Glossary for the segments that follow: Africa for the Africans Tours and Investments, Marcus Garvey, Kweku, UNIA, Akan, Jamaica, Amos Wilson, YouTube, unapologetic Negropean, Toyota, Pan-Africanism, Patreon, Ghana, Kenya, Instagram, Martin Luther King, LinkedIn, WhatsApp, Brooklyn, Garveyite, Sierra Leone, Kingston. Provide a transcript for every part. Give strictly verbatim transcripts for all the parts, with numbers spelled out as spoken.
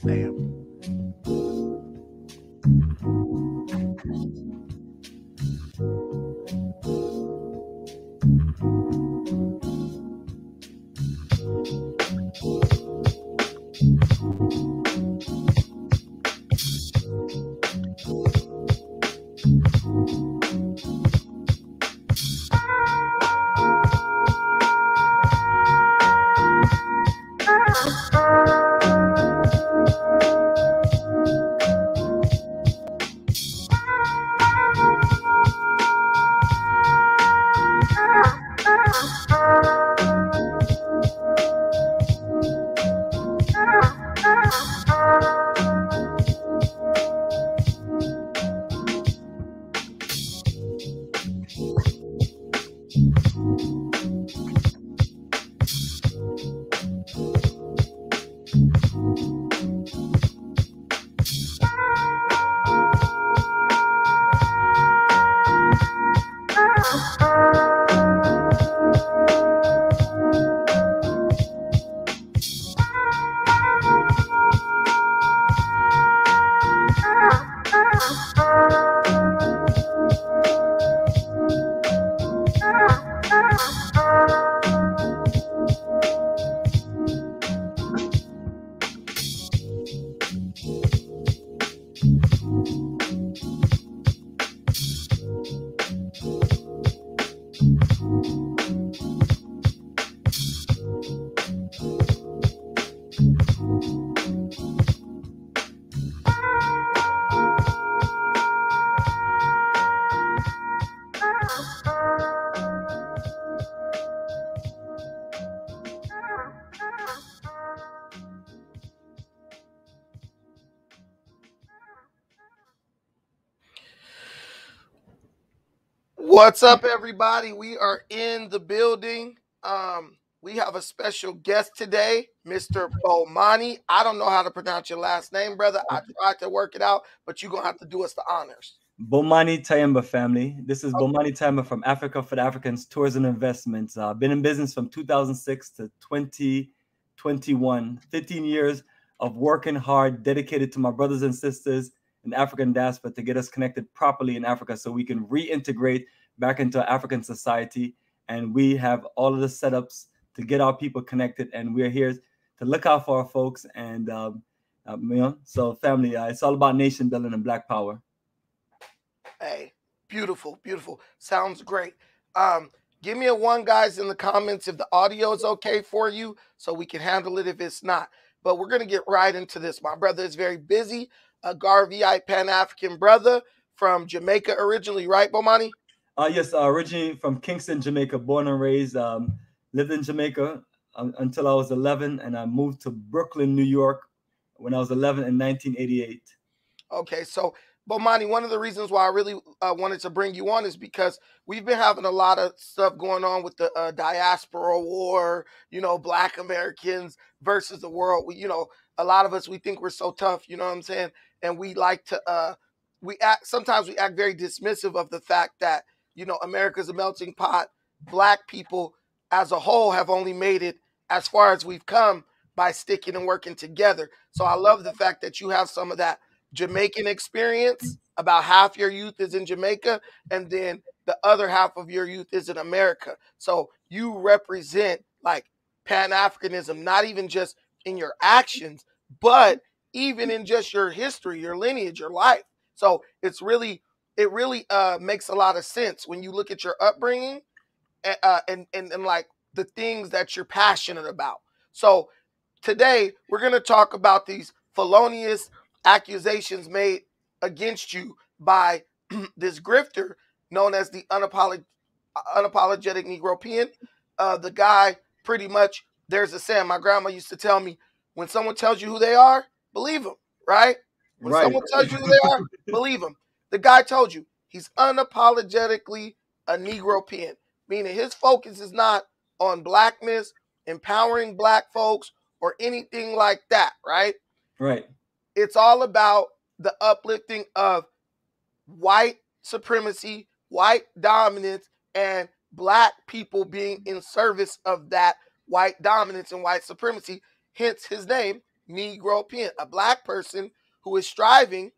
Sam. What's up, everybody? We are in the building. Um, we have a special guest today, Mister Bomani. I don't know how to pronounce your last name, brother. I tried to work it out, but you're going to have to do us the honors. Bomani Tyehimba, family. This is okay. Bomani Tyehimba from Africa for the Africans Tours and Investments. I've uh, been in business from two thousand six to twenty twenty-one. fifteen years of working hard, dedicated to my brothers and sisters in African diaspora to get us connected properly in Africa so we can reintegrate back into African society, and we have all of the setups to get our people connected, and we're here to look out for our folks. And um, um, you know, so family, uh, it's all about nation building and Black Power. Hey, beautiful, beautiful. Sounds great. Um, give me a one, guys, in the comments if the audio is okay for you, so we can handle it if it's not. But we're gonna get right into this. My brother is very busy, a Garveyite Pan-African brother from Jamaica originally, right, Bomani? Uh, yes, uh, originally from Kingston, Jamaica, born and raised, um, lived in Jamaica um, until I was eleven, and I moved to Brooklyn, New York when I was eleven in nineteen eighty-eight. Okay, so Bomani, one of the reasons why I really uh, wanted to bring you on is because we've been having a lot of stuff going on with the uh, diaspora war, you know, Black Americans versus the world. We, you know, a lot of us, we think we're so tough, you know what I'm saying? And we like to, uh, we act, sometimes we act very dismissive of the fact that, you know, America's a melting pot. Black people as a whole have only made it as far as we've come by sticking and working together. So I love the fact that you have some of that Jamaican experience. About half your youth is in Jamaica, and then the other half of your youth is in America. So you represent like Pan-Africanism, not even just in your actions, but even in just your history, your lineage, your life. So it's really It really uh, makes a lot of sense when you look at your upbringing and, uh, and, and, and like the things that you're passionate about. So today we're going to talk about these felonious accusations made against you by this grifter known as the unapolog unapologetic Negropean. Uh, the guy pretty much, there's a saying, my grandma used to tell me, when someone tells you who they are, believe them, right? When right. someone tells you who they are, believe them. The guy told you he's unapologetically a Negropean, meaning his focus is not on Blackness, empowering Black folks, or anything like that, right? Right. It's all about the uplifting of white supremacy, white dominance, and Black people being in service of that white dominance and white supremacy, hence his name, Negropean, a black person who is striving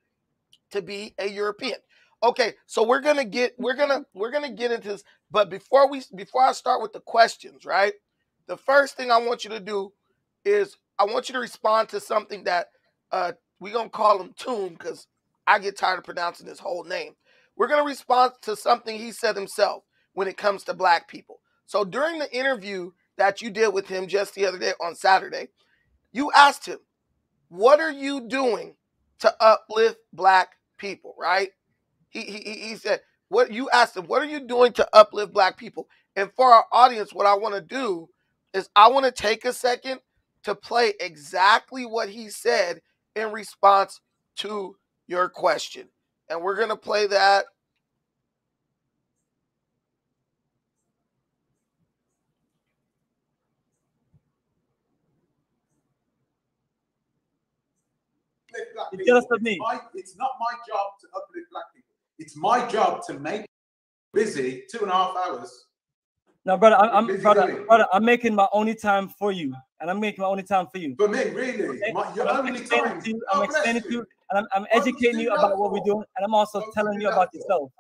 to be a European. Okay, so we're gonna get we're gonna we're gonna get into this, but before we before I start with the questions, right? The first thing I want you to do is I want you to respond to something that uh, we're gonna call him Toon because I get tired of pronouncing his whole name. We're gonna respond to something he said himself when it comes to black people. So during the interview that you did with him just the other day on Saturday, you asked him, "What are you doing to uplift black people?" Right? He he he said, "What you asked him? What are you doing to uplift black people?" And for our audience, what I want to do is I want to take a second to play exactly what he said in response to your question, and we're gonna play that. It's, just me. It's, my, it's not my job to uplift black people. It's my job to make busy two and a half hours. No, brother, I'm, I'm brother, brother, I'm making my only time for you, and I'm making my only time for you. But me, really, okay? my, your I'm only time. You, I'm oh, explaining to you, and I'm, I'm educating you, you about what we're doing, and I'm also what telling you, you about for? yourself.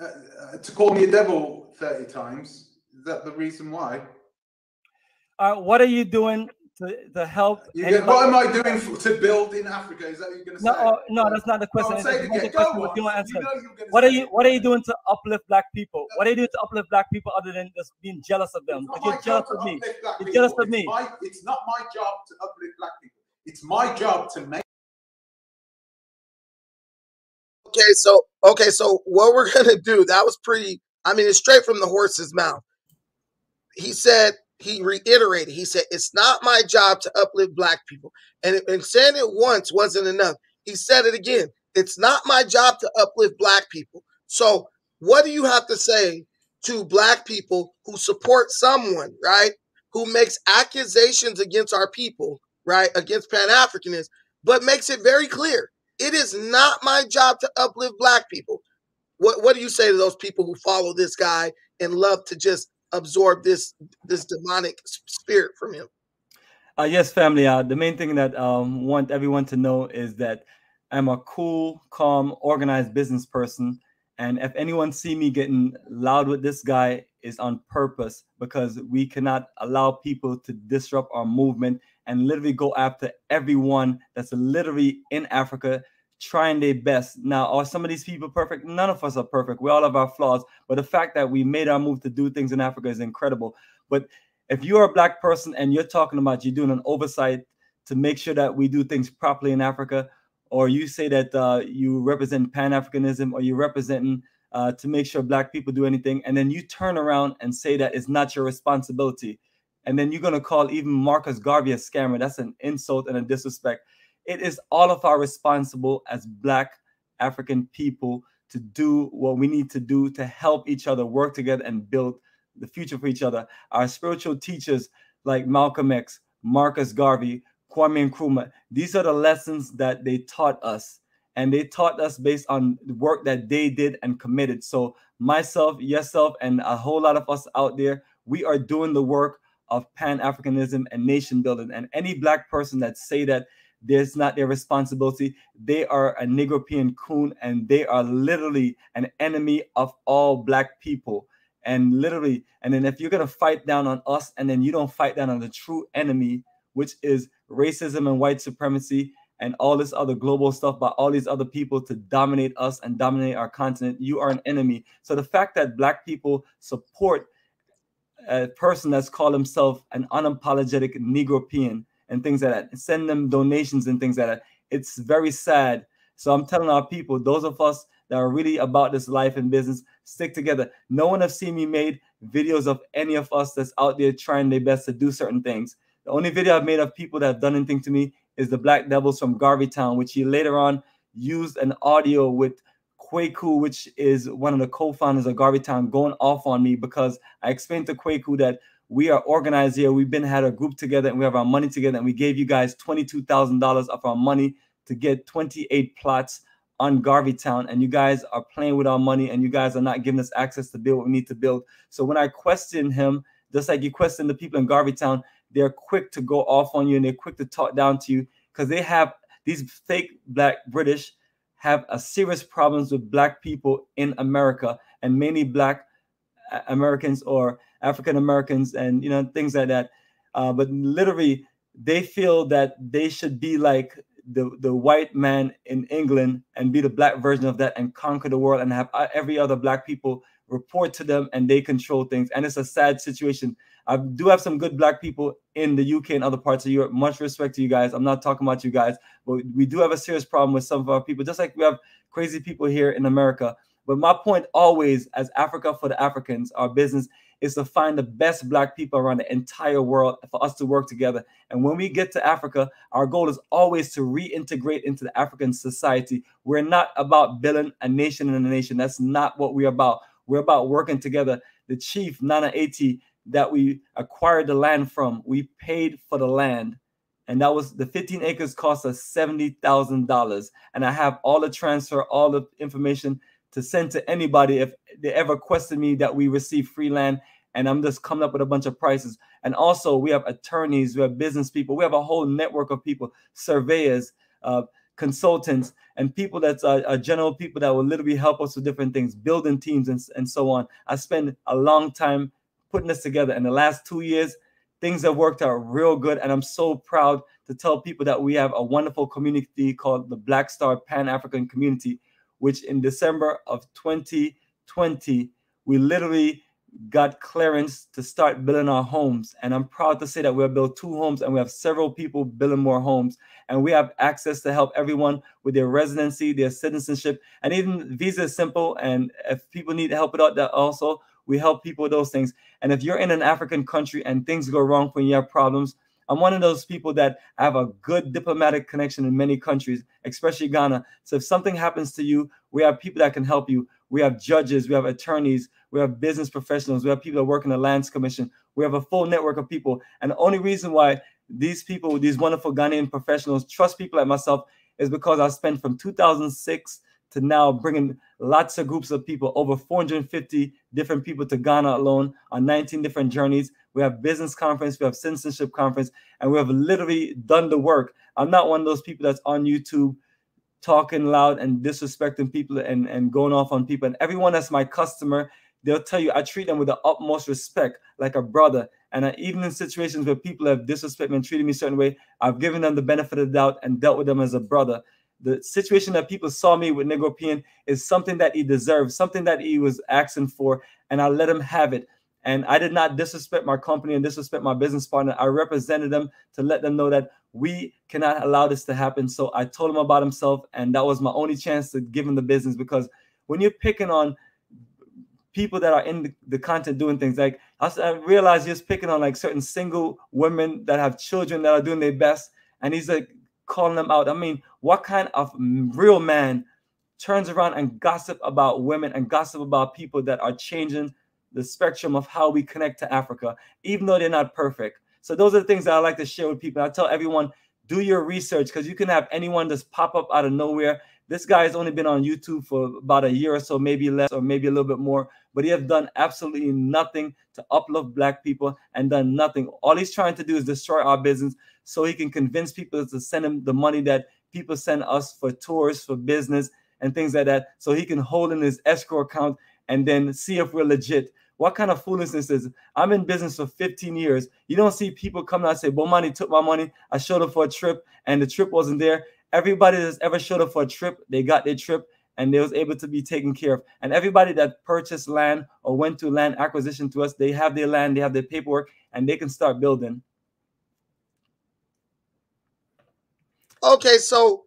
Uh, uh, to call me a devil thirty times, is that the reason why? Uh, what are you doing to, to help? Get, what am I doing for, to build in Africa? Is that what you're going to no, say? Oh, no, that's not the question. It's it the question you know what are you What are you doing to uplift black people? No. What are you doing to uplift black people other than just being jealous of them? But you're jealous of me. You're jealous of me. It's, my, it's not my job to uplift black people. It's my job to make. Okay, so okay, so what we're going to do, that was pretty, I mean, it's straight from the horse's mouth. He said, He reiterated, he said, it's not my job to uplift black people. And, and saying it once wasn't enough. He said it again. It's not my job to uplift black people. So what do you have to say to black people who support someone, right, who makes accusations against our people, right, against Pan-Africanists, but makes it very clear, it is not my job to uplift black people. What, what do you say to those people who follow this guy and love to just absorb this this demonic spirit from him? Uh, yes, family. Uh, the main thing that I um, want everyone to know is that I'm a cool, calm, organized business person. And if anyone see me getting loud with this guy, it's on purpose because we cannot allow people to disrupt our movement and literally go after everyone that's literally in Africa trying their best. Now, are some of these people perfect? None of us are perfect. We all have our flaws. But the fact that we made our move to do things in Africa is incredible. But if you're a black person and you're talking about you doing an oversight to make sure that we do things properly in Africa, or you say that uh, you represent Pan-Africanism, or you're representing uh, to make sure black people do anything, and then you turn around and say that it's not your responsibility, and then you're going to call even Marcus Garvey a scammer, that's an insult and a disrespect. It is all of our responsible as black African people to do what we need to do to help each other work together and build the future for each other. Our spiritual teachers like Malcolm X, Marcus Garvey, Kwame Nkrumah, these are the lessons that they taught us. And they taught us based on the work that they did and committed. So myself, yourself, and a whole lot of us out there, we are doing the work of Pan-Africanism and nation building. And any black person that say that it's not their responsibility, they are a Negropean coon, and they are literally an enemy of all black people. And literally, and then if you're going to fight down on us, and then you don't fight down on the true enemy, which is racism and white supremacy and all this other global stuff by all these other people to dominate us and dominate our continent, you are an enemy. So the fact that black people support a person that's called himself an unapologetic Negropean and things like that, send them donations and things like that, it's very sad. So I'm telling our people, those of us that are really about this life and business, stick together. No one has seen me made videos of any of us that's out there trying their best to do certain things. The only video I've made of people that have done anything to me is the Black Devils from Garveytown, which he later on used an audio with Kweku, which is one of the co-founders of Garveytown, going off on me because I explained to Kweku that we are organized here. We've been had a group together and we have our money together. And we gave you guys twenty-two thousand dollars of our money to get twenty-eight plots on Garveytown. And you guys are playing with our money and you guys are not giving us access to build what we need to build. So when I questioned him, just like you questioned the people in Garveytown, they're quick to go off on you and they're quick to talk down to you, because they have these fake Black British have a serious problems with Black people in America, and many Black Americans or African Americans and, you know, things like that. Uh, but literally, they feel that they should be like the, the white man in England and be the Black version of that and conquer the world and have every other Black people report to them and they control things. And it's a sad situation. I do have some good Black people in the U K and other parts of Europe. Much respect to you guys. I'm not talking about you guys, but we do have a serious problem with some of our people, just like we have crazy people here in America. But my point always, as Africa for the Africans, our business is to find the best Black people around the entire world for us to work together. And when we get to Africa, our goal is always to reintegrate into the African society. We're not about building a nation in a nation. That's not what we're about. We're about working together. The chief, Nana Ati, that we acquired the land from, we paid for the land. And that was the fifteen acres cost us seventy thousand dollars. And I have all the transfer, all the information to send to anybody if they ever questioned me that we receive free land. And I'm just coming up with a bunch of prices. And also we have attorneys, we have business people, we have a whole network of people, surveyors, uh, consultants, and people that are, are general people that will literally help us with different things, building teams and, and so on. I spend a long time putting this together. In the last two years, things have worked out real good. And I'm so proud to tell people that we have a wonderful community called the Black Star Pan-African Community, which in December of twenty twenty, we literally got clearance to start building our homes. And I'm proud to say that we have built two homes and we have several people building more homes. And we have access to help everyone with their residency, their citizenship, and even visa is simple. And if people need help with that also, we help people with those things. And if you're in an African country and things go wrong when you have problems, I'm one of those people that have a good diplomatic connection in many countries, especially Ghana. So if something happens to you, we have people that can help you. We have judges, we have attorneys, we have business professionals, we have people that work in the Lands Commission. We have a full network of people. And the only reason why these people, these wonderful Ghanaian professionals, trust people like myself is because I spent from two thousand six to now bringing lots of groups of people, over four hundred fifty different people to Ghana alone on nineteen different journeys. We have business conference, we have citizenship conference, and we have literally done the work. I'm not one of those people that's on YouTube talking loud and disrespecting people and, and going off on people. And everyone that's my customer, they'll tell you I treat them with the utmost respect, like a brother. And I, even in situations where people have disrespected me and treated me a certain way, I've given them the benefit of the doubt and dealt with them as a brother. The situation that people saw me with Negropean is something that he deserved, something that he was asking for, and I let him have it. And I did not disrespect my company and disrespect my business partner. I represented them to let them know that we cannot allow this to happen. So I told him about himself, and that was my only chance to give him the business, because when you're picking on people that are in the, the content doing things, like I, I realized he was picking on like certain single women that have children that are doing their best, and he's like calling them out. I mean, what kind of real man turns around and gossip about women and gossip about people that are changing the spectrum of how we connect to Africa, even though they're not perfect? So those are the things that I like to share with people. I tell everyone, do your research, because you can have anyone just pop up out of nowhere. This guy has only been on YouTube for about a year or so, maybe less, or maybe a little bit more, but he has done absolutely nothing to uplift Black people and done nothing. All he's trying to do is destroy our business so he can convince people to send him the money that people send us for tours, for business, and things like that, so he can hold in his escrow account and then see if we're legit. What kind of foolishness is it? I'm in business for fifteen years. You don't see people come out and say, Bomani took my money. I showed up for a trip, and the trip wasn't there. Everybody that's ever showed up for a trip, they got their trip, and they was able to be taken care of. And everybody that purchased land or went to land acquisition to us, they have their land, they have their paperwork, and they can start building. Okay, so,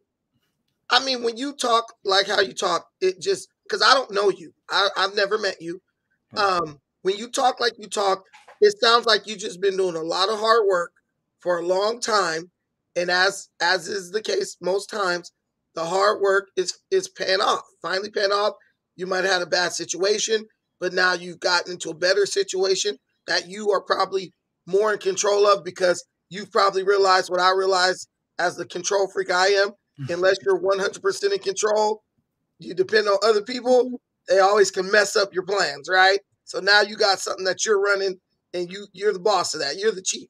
I mean, when you talk like how you talk, it just, because I don't know you. I, I've never met you. Um, when you talk like you talk, it sounds like you've just been doing a lot of hard work for a long time. And as as is the case most times, the hard work is, is paying off, finally paying off. You might have had a bad situation, but now you've gotten into a better situation that you are probably more in control of, because you've probably realized what I realized as the control freak I am. Unless you're one hundred percent in control, you depend on other people. They always can mess up your plans, right? So now you got something that you're running, and you, you're the boss of that. You're the chief.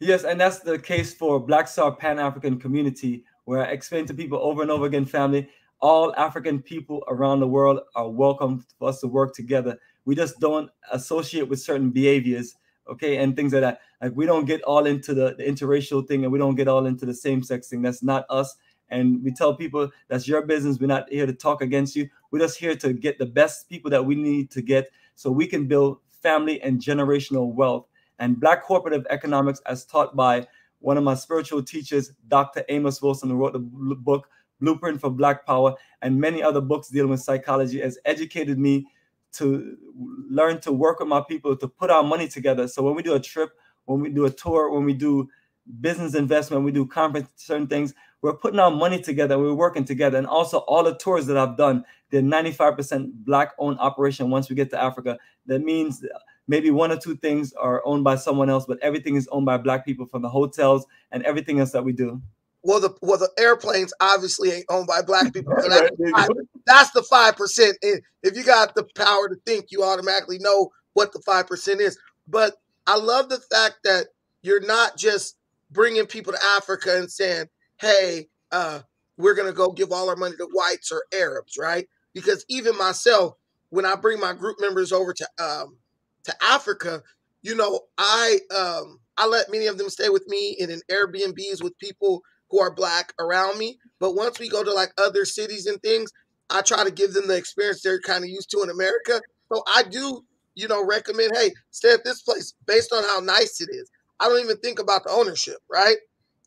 Yes, and that's the case for Black Star Pan-African Community, where I explain to people over and over again, family, all African people around the world are welcome for us to work together. We just don't associate with certain behaviors, okay, and things like that. Like, we don't get all into the, the interracial thing, and we don't get all into the same-sex thing. That's not us. And we tell people, that's your business. We're not here to talk against you. We're just here to get the best people that we need to get so we can build family and generational wealth. And Black Cooperative Economics, as taught by one of my spiritual teachers, Doctor Amos Wilson, who wrote the book Blueprint for Black Power, and many other books dealing with psychology, has educated me to learn to work with my people, to put our money together. So when we do a trip, when we do a tour, when we do business investment, we do conference, certain things, we're putting our money together, we're working together. And also all the tours that I've done, they're ninety-five percent Black-owned operation once we get to Africa. That means maybe one or two things are owned by someone else, but everything is owned by Black people, from the hotels and everything else that we do. Well, the well the airplanes obviously ain't owned by Black people. So that's, the five, that's the five percent. And if you got the power to think, you automatically know what the five percent is. But I love the fact that you're not just bringing people to Africa and saying, hey, uh, we're going to go give all our money to whites or Arabs, right? Because even myself, when I bring my group members over to um, to Africa, you know, I um, I let many of them stay with me and in Airbnbs with people who are Black around me. But once we go to like other cities and things, I try to give them the experience they're kind of used to in America. So I do, you know, recommend, hey, stay at this place based on how nice it is. I don't even think about the ownership, right?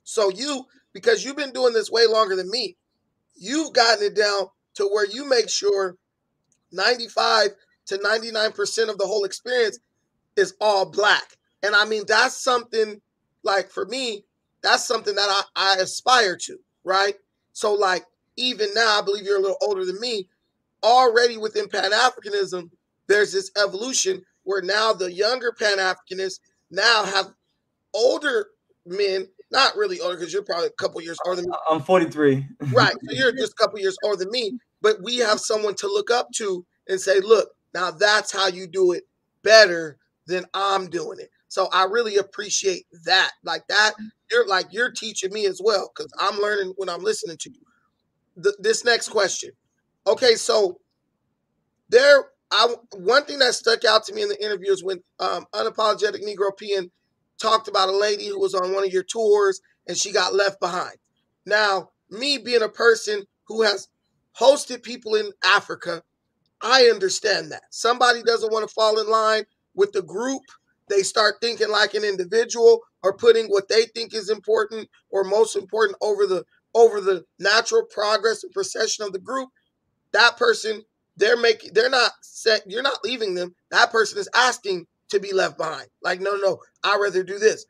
So you, because you've been doing this way longer than me, you've gotten it down to where you make sure ninety-five to ninety-nine percent of the whole experience is all Black. And I mean, that's something, like for me, that's something that I, I aspire to, right? So like, even now, I believe you're a little older than me, already within Pan-Africanism, there's this evolution where now the younger Pan-Africanists now have older men, not really older, because you're probably a couple years older than me. I'm forty-three. Right. So you're just a couple years older than me. But we have someone to look up to and say, look, now that's how you do it better than I'm doing it. So I really appreciate that. Like that, you're like you're teaching me as well, because I'm learning when I'm listening to you. The, this next question. Okay, so there I one thing that stuck out to me in the interview is when um unapologetic Negropean talked about a lady who was on one of your tours and she got left behind. Now, me being a person who has hosted people in Africa, I understand that. Somebody doesn't want to fall in line with the group. They start thinking like an individual or putting what they think is important or most important over the over the natural progress and procession of the group. That person, they're making, they're not set, you're not leaving them. That person is asking to be left behind. Like, no, no, I'd rather do this.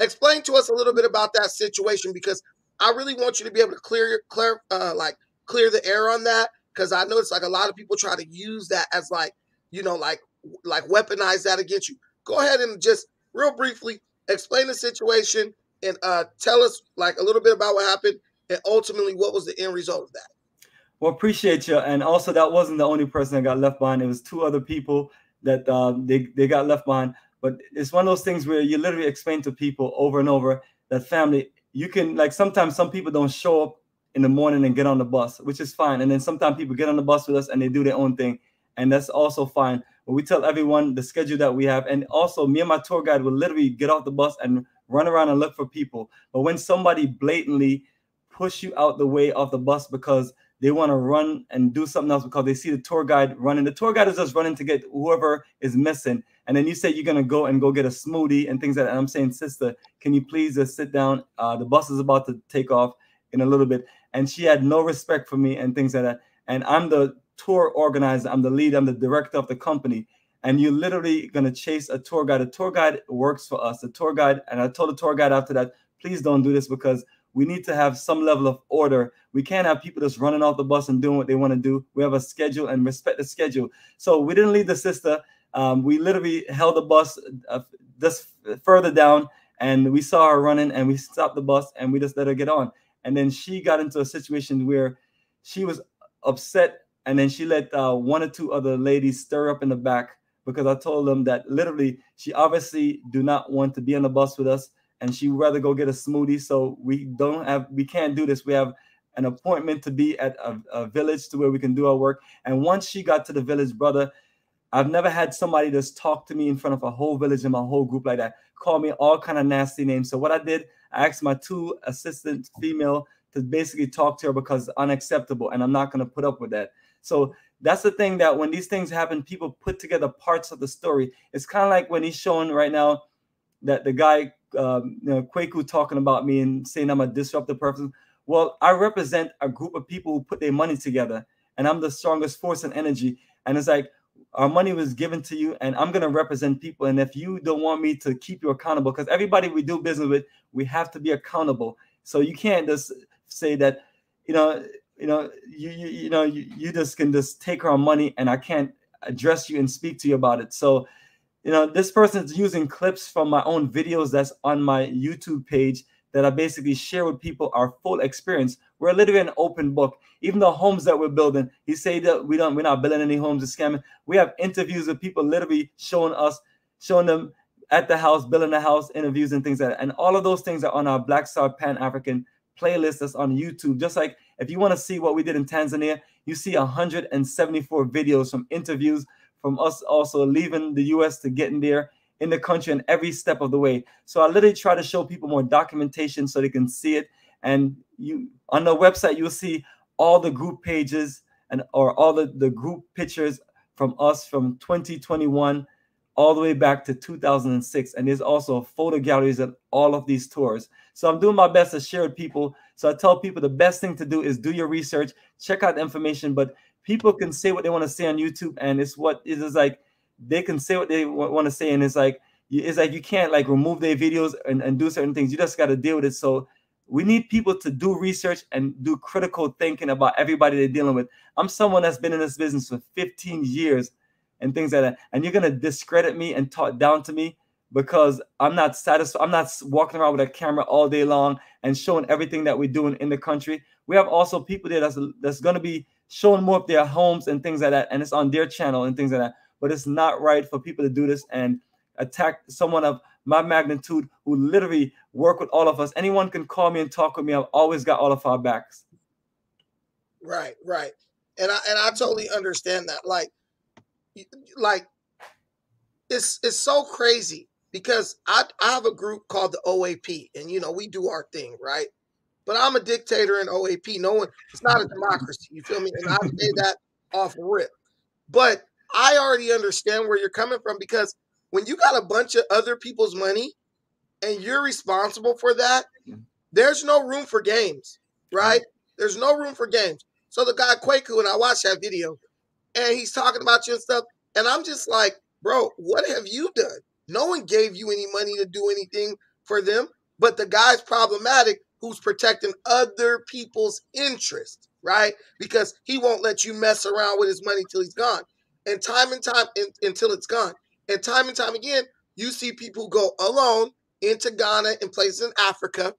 Explain to us a little bit about that situation, because I really want you to be able to clear, clear, uh, like clear the air on that, because I know it's like a lot of people try to use that as like, you know, like, like weaponize that against you. Go ahead and just real briefly explain the situation and uh, tell us like a little bit about what happened and ultimately what was the end result of that. Well, appreciate you. And also, that wasn't the only person that got left behind. It was two other people that uh, they, they got left behind. But it's one of those things where you literally explain to people over and over that, family, you can, like, sometimes some people don't show up in the morning and get on the bus, which is fine. And then sometimes people get on the bus with us and they do their own thing. And that's also fine. But we tell everyone the schedule that we have. And also, me and my tour guide will literally get off the bus and run around and look for people. But when somebody blatantly push you out the way off the bus because they want to run and do something else because they see the tour guide running. The tour guide is just running to get whoever is missing. And then you say you're going to go and go get a smoothie and things like that. And I'm saying, sister, can you please just sit down? Uh, the bus is about to take off in a little bit. And she had no respect for me and things like that. And I'm the tour organizer. I'm the lead. I'm the director of the company. And you're literally going to chase a tour guide. A tour guide works for us. The tour guide, and I told the tour guide after that, please don't do this, because we need to have some level of order. We can't have people just running off the bus and doing what they want to do. We have a schedule and respect the schedule. So we didn't leave the sister. Um, we literally held the bus uh, just further down, and we saw her running, and we stopped the bus, and we just let her get on. And then she got into a situation where she was upset, and then she let uh, one or two other ladies stir up in the back, because I told them that literally she obviously do not want to be on the bus with us. and she would rather go get a smoothie. So we don't have, we can't do this. We have an appointment to be at a, a village to where we can do our work. And once she got to the village, brother, I've never had somebody that's talked to me in front of a whole village and my whole group like that, call me all kind of nasty names. So what I did, I asked my two assistant female to basically talk to her because it's unacceptable and I'm not going to put up with that. So that's the thing, that when these things happen, people put together parts of the story. It's kind of like when he's showing right now that the guy, um, you know, Kweku talking about me and saying I'm a disruptive person. Well, I represent a group of people who put their money together, and I'm the strongest force and energy. And it's like, our money was given to you, and I'm going to represent people. And if you don't want me to keep you accountable, because everybody we do business with, we have to be accountable. So you can't just say that, you know, you know, you you, you know, you, you just can just take our money, and I can't address you and speak to you about it. So, you know, this person's using clips from my own videos that's on my YouTube page that I basically share with people our full experience. We're literally an open book. Even the homes that we're building, he say that we don't, we're not building any homes and scamming. We have interviews with people literally showing us, showing them at the house, building the house, interviews and things like that. And all of those things are on our Black Star Pan-African playlist that's on YouTube. Just like if you want to see what we did in Tanzania, you see one hundred seventy-four videos from interviews, from us also leaving the U S to getting there, in the country, and every step of the way. So I literally try to show people more documentation so they can see it. And you on the website, you'll see all the group pages and or all the, the group pictures from us from twenty twenty-one all the way back to two thousand six. And there's also photo galleries at all of these tours. So I'm doing my best to share with people. So I tell people the best thing to do is do your research, check out the information, but people can say what they want to say on YouTube. And it's what it is like, they can say what they want to say, and it's like it's like you can't like remove their videos and, and do certain things. You just got to deal with it. So we need people to do research and do critical thinking about everybody they're dealing with. I'm someone that's been in this business for fifteen years and things like that, and you're gonna discredit me and talk down to me because I'm not satisfied. I'm not walking around with a camera all day long and showing everything that we're doing in the country. We have also people there that's that's gonna be showing more of their homes and things like that, and it's on their channel and things like that. But it's not right for people to do this and attack someone of my magnitude who literally work with all of us. Anyone can call me and talk with me. I've always got all of our backs. Right, right. And I and I totally understand that. Like, like it's it's so crazy because I, I have a group called the O A P, and you know, we do our thing, right? But I'm a dictator in O A P. No one, it's not a democracy, you feel me? And I say that off rip. But I already understand where you're coming from, because when you got a bunch of other people's money and you're responsible for that, there's no room for games, right? There's no room for games. So the guy Kweku, and I watched that video, and he's talking about you and stuff, and I'm just like, bro, what have you done? No one gave you any money to do anything for them, but the guy's problematic who's protecting other people's interest, right? Because he won't let you mess around with his money till he's gone. And time and time in, until it's gone. And time and time again, you see people go alone into Ghana and places in Africa,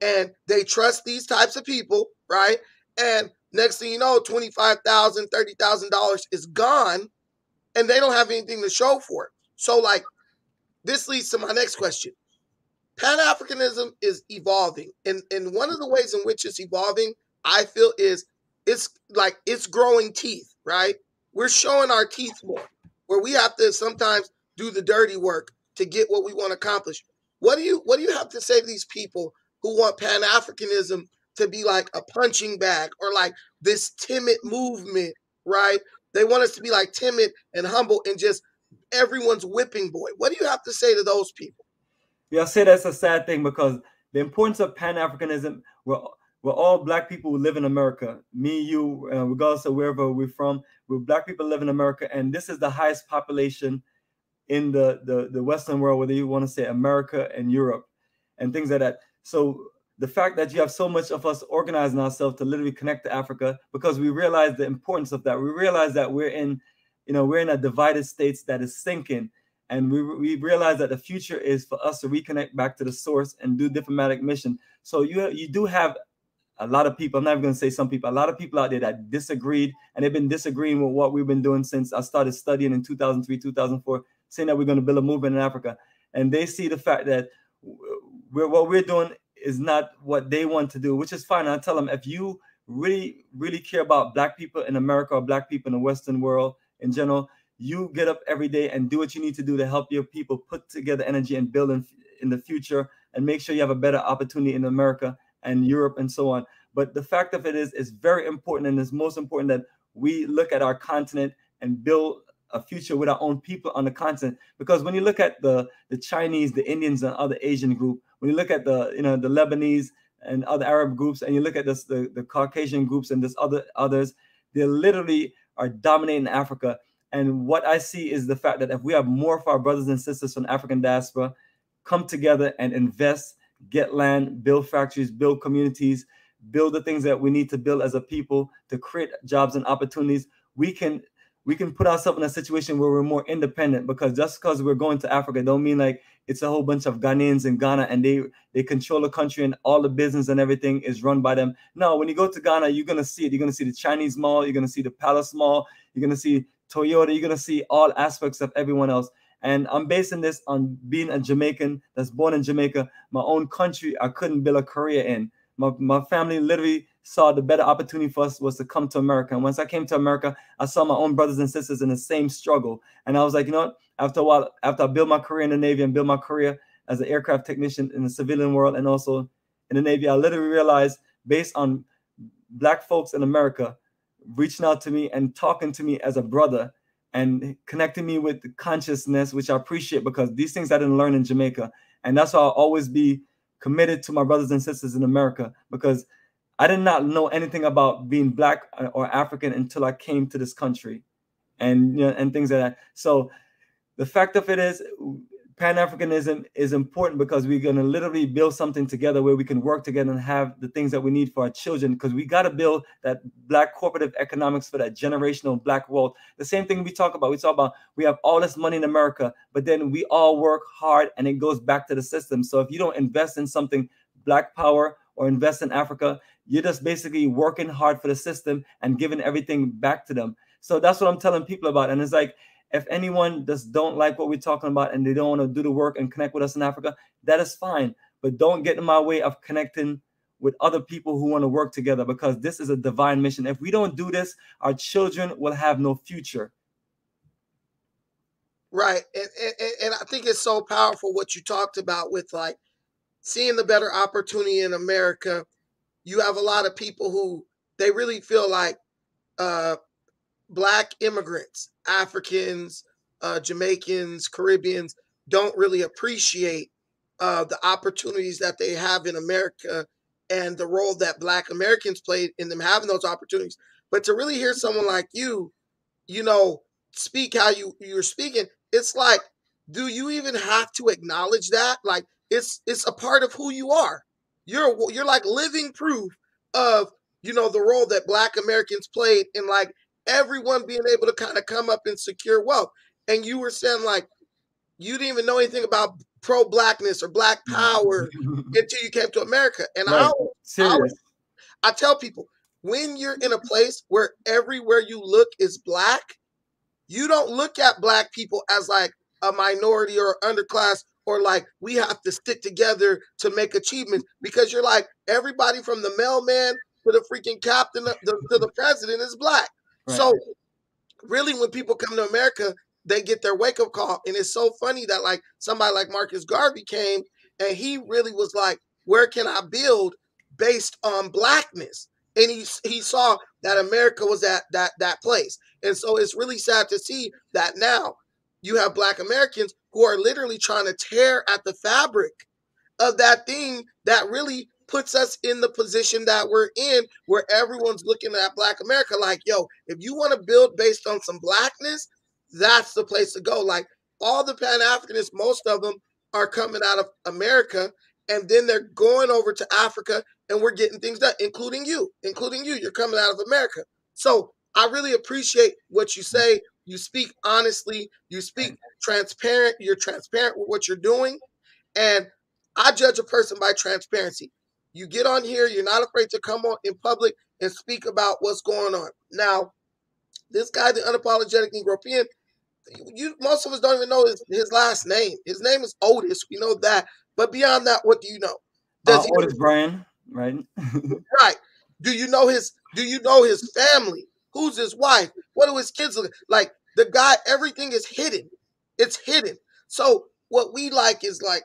and they trust these types of people, right? And next thing you know, twenty-five thousand dollars, thirty thousand dollars is gone, and they don't have anything to show for it. So, like, this leads to my next question. Pan-Africanism is evolving. And, and one of the ways in which it's evolving, I feel, is it's like it's growing teeth, right? We're showing our teeth more, where we have to sometimes do the dirty work to get what we want to accomplish. What do you what do you have to say to these people who want Pan-Africanism to be like a punching bag or like this timid movement, right? They want us to be like timid and humble and just everyone's whipping boy. What do you have to say to those people? Yeah, I say that's a sad thing, because the importance of Pan-Africanism, we're, we're all Black people who live in America. Me, you, uh, regardless of wherever we're from, we're Black people live in America, and this is the highest population in the, the, the Western world, whether you want to say America and Europe and things like that. So the fact that you have so much of us organizing ourselves to literally connect to Africa, because we realize the importance of that. We realize that we're in, you know, we're in a divided states that is sinking, and we, we realize that the future is for us to reconnect back to the source and do diplomatic mission. So you, you do have a lot of people, I'm not even going to say some people, a lot of people out there that disagreed, and they've been disagreeing with what we've been doing since I started studying in two thousand three, two thousand four, saying that we're going to build a movement in Africa. And they see the fact that we're, what we're doing is not what they want to do, which is fine. I tell them, if you really, really care about Black people in America or Black people in the Western world in general, you get up every day and do what you need to do to help your people put together energy and build in, in the future and make sure you have a better opportunity in America and Europe and so on. But the fact of it is, it's very important, and it's most important that we look at our continent and build a future with our own people on the continent. Because when you look at the, the Chinese, the Indians, and other Asian group, when you look at the, you know, the Lebanese and other Arab groups, and you look at this, the, the Caucasian groups and this other others, they literally are dominating Africa. And what I see is the fact that if we have more of our brothers and sisters from African diaspora come together and invest, get land, build factories, build communities, build the things that we need to build as a people to create jobs and opportunities, we can we can put ourselves in a situation where we're more independent. Because just because we're going to Africa don't mean like it's a whole bunch of Ghanaians in Ghana and they they control the country and all the business and everything is run by them. No, when you go to Ghana, you're gonna see it. You're gonna see the Chinese mall, you're gonna see the Palace Mall, you're gonna see Toyota, you're gonna see all aspects of everyone else. And I'm basing this on being a Jamaican that's born in Jamaica, my own country I couldn't build a career in. My, my family literally saw the better opportunity for us was to come to America. And once I came to America, I saw my own brothers and sisters in the same struggle. And I was like, you know what? After a while, after I built my career in the Navy and built my career as an aircraft technician in the civilian world and also in the Navy, I literally realized, based on Black folks in America reaching out to me and talking to me as a brother and connecting me with the consciousness, which I appreciate, because these things I didn't learn in Jamaica. And that's why I'll always be committed to my brothers and sisters in America, because I did not know anything about being Black or African until I came to this country, and you know, and things like that. So the fact of it is, Pan-Africanism is important because we're going to literally build something together where we can work together and have the things that we need for our children, because we got to build that Black corporate economics for that generational Black wealth. The same thing we talk about. We talk about we have all this money in America, but then we all work hard and it goes back to the system. So if you don't invest in something, Black power, or invest in Africa, you're just basically working hard for the system and giving everything back to them. So that's what I'm telling people about. And it's like, if anyone just don't like what we're talking about and they don't want to do the work and connect with us in Africa, that is fine. But don't get in my way of connecting with other people who want to work together, because this is a divine mission. If we don't do this, our children will have no future. Right. And, and, and I think it's so powerful what you talked about with like seeing the better opportunity in America. You have a lot of people who they really feel like uh, Black immigrants, Africans, uh, Jamaicans, Caribbeans don't really appreciate uh, the opportunities that they have in America and the role that Black Americans played in them having those opportunities. But to really hear someone like you, you know, speak how you, you're speaking, it's like, do you even have to acknowledge that? Like, it's it's a part of who you are. You're you're like living proof of, you know, the role that Black Americans played in like everyone being able to kind of come up and secure wealth. And you were saying like, you didn't even know anything about pro-Blackness or Black power until you came to America. And right. I, always, I, always, I tell people, when you're in a place where everywhere you look is Black, you don't look at Black people as like a minority or underclass, or like we have to stick together to make achievements, because you're like, everybody from the mailman to the freaking captain to the, the president is Black. Right. So really, when people come to America, they get their wake up call. And it's so funny that like somebody like Marcus Garvey came and he really was like, where can I build based on Blackness? And he, he saw that America was at that, that place. And so it's really sad to see that now you have Black Americans who are literally trying to tear at the fabric of that thing that really puts us in the position that we're in, where everyone's looking at Black America like, yo, if you want to build based on some Blackness, that's the place to go. Like all the Pan-Africanists, most of them are coming out of America and then they're going over to Africa, and we're getting things done, including you, including you. You're coming out of America. So I really appreciate what you say. You speak honestly, you speak transparent, you're transparent with what you're doing. And I judge a person by transparency. You get on here, you're not afraid to come on in public and speak about what's going on. Now, this guy, the unapologetic Negropean, you, most of us don't even know his, his last name. His name is Otis. We know that. But beyond that, what do you know? Does uh, he Otis Brian, right? Right. Do you know his? Do you know his family? Who's his wife? What do his kids look like? The guy, everything is hidden. It's hidden. So what we like is like,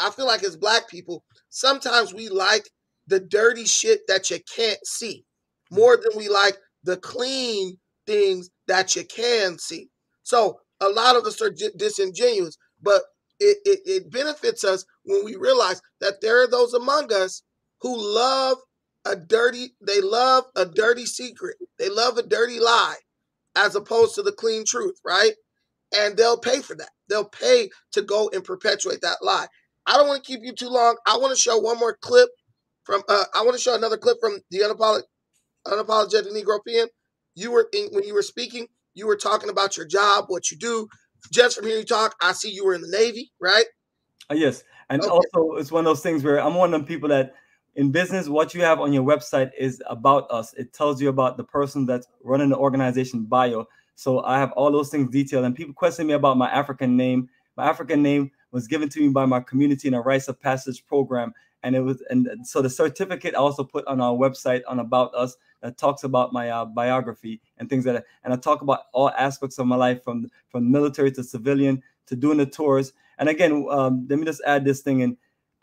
I feel like as Black people, sometimes we like the dirty shit that you can't see more than we like the clean things that you can see. So a lot of us are disingenuous, but it, it, it benefits us when we realize that there are those among us who love a dirty, they love a dirty secret. They love a dirty lie as opposed to the clean truth, right? And they'll pay for that. They'll pay to go and perpetuate that lie. I don't want to keep you too long. I want to show one more clip from, uh, I want to show another clip from the unapolog unapologetic Negropean. You were in, when you were speaking, you were talking about your job, what you do. Just from hearing you talk, I see you were in the Navy, right? Uh, yes. And okay. Also, it's one of those things where I'm one of them people that in business, what you have on your website is about us. It tells you about the person that's running the organization bio. So I have all those things detailed. And people question me about my African name. My African name was given to me by my community in a rites of passage program. And it was, and so the certificate I also put on our website on About Us that talks about my uh, biography and things like that. And I talk about all aspects of my life, from from military to civilian to doing the tours. And again, um, let me just add this thing in.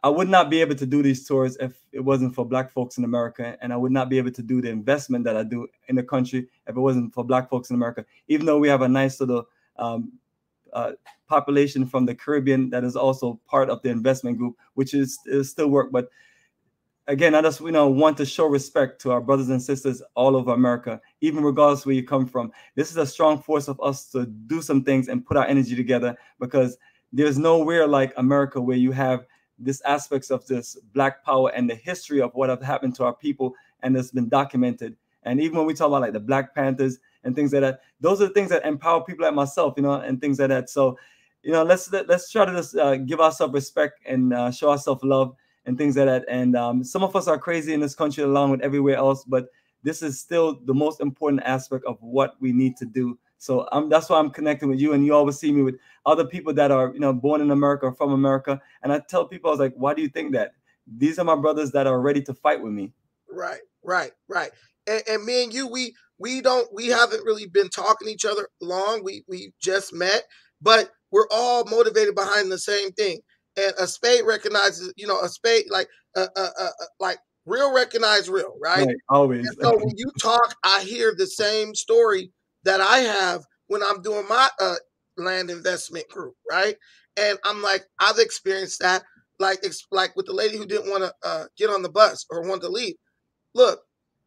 I would not be able to do these tours if it wasn't for Black folks in America. And I would not be able to do the investment that I do in the country if it wasn't for Black folks in America, even though we have a nice little um, uh, population from the Caribbean that is also part of the investment group, which is, is still work. But again, I just you know, want to show respect to our brothers and sisters all over America, even regardless where you come from. This is a strong force of us to do some things and put our energy together, because there's nowhere like America where you have this aspects of this Black power and the history of what have happened to our people, and it's been documented. And even when we talk about like the Black Panthers and things like that, those are the things that empower people like myself, you know, and things like that. So, you know, let's let's try to just uh, give ourselves respect and uh, show ourselves love and things like that. And um, some of us are crazy in this country along with everywhere else, but this is still the most important aspect of what we need to do. So I'm, that's why I'm connecting with you, and you always see me with other people that are, you know, born in America or from America. And I tell people, I was like, why do you think that? These are my brothers that are ready to fight with me. Right, right, right. And, and me and you, we we don't we haven't really been talking to each other long. We we just met, but we're all motivated behind the same thing. And a spade recognizes, you know, a spade like uh, uh, uh, like real recognize real, right? Right, always. And so when you talk, I hear the same story that I have when I'm doing my uh, land investment group, right? And I'm like, I've experienced that, like it's like with the lady who didn't want to uh, get on the bus or wanted to leave. Look,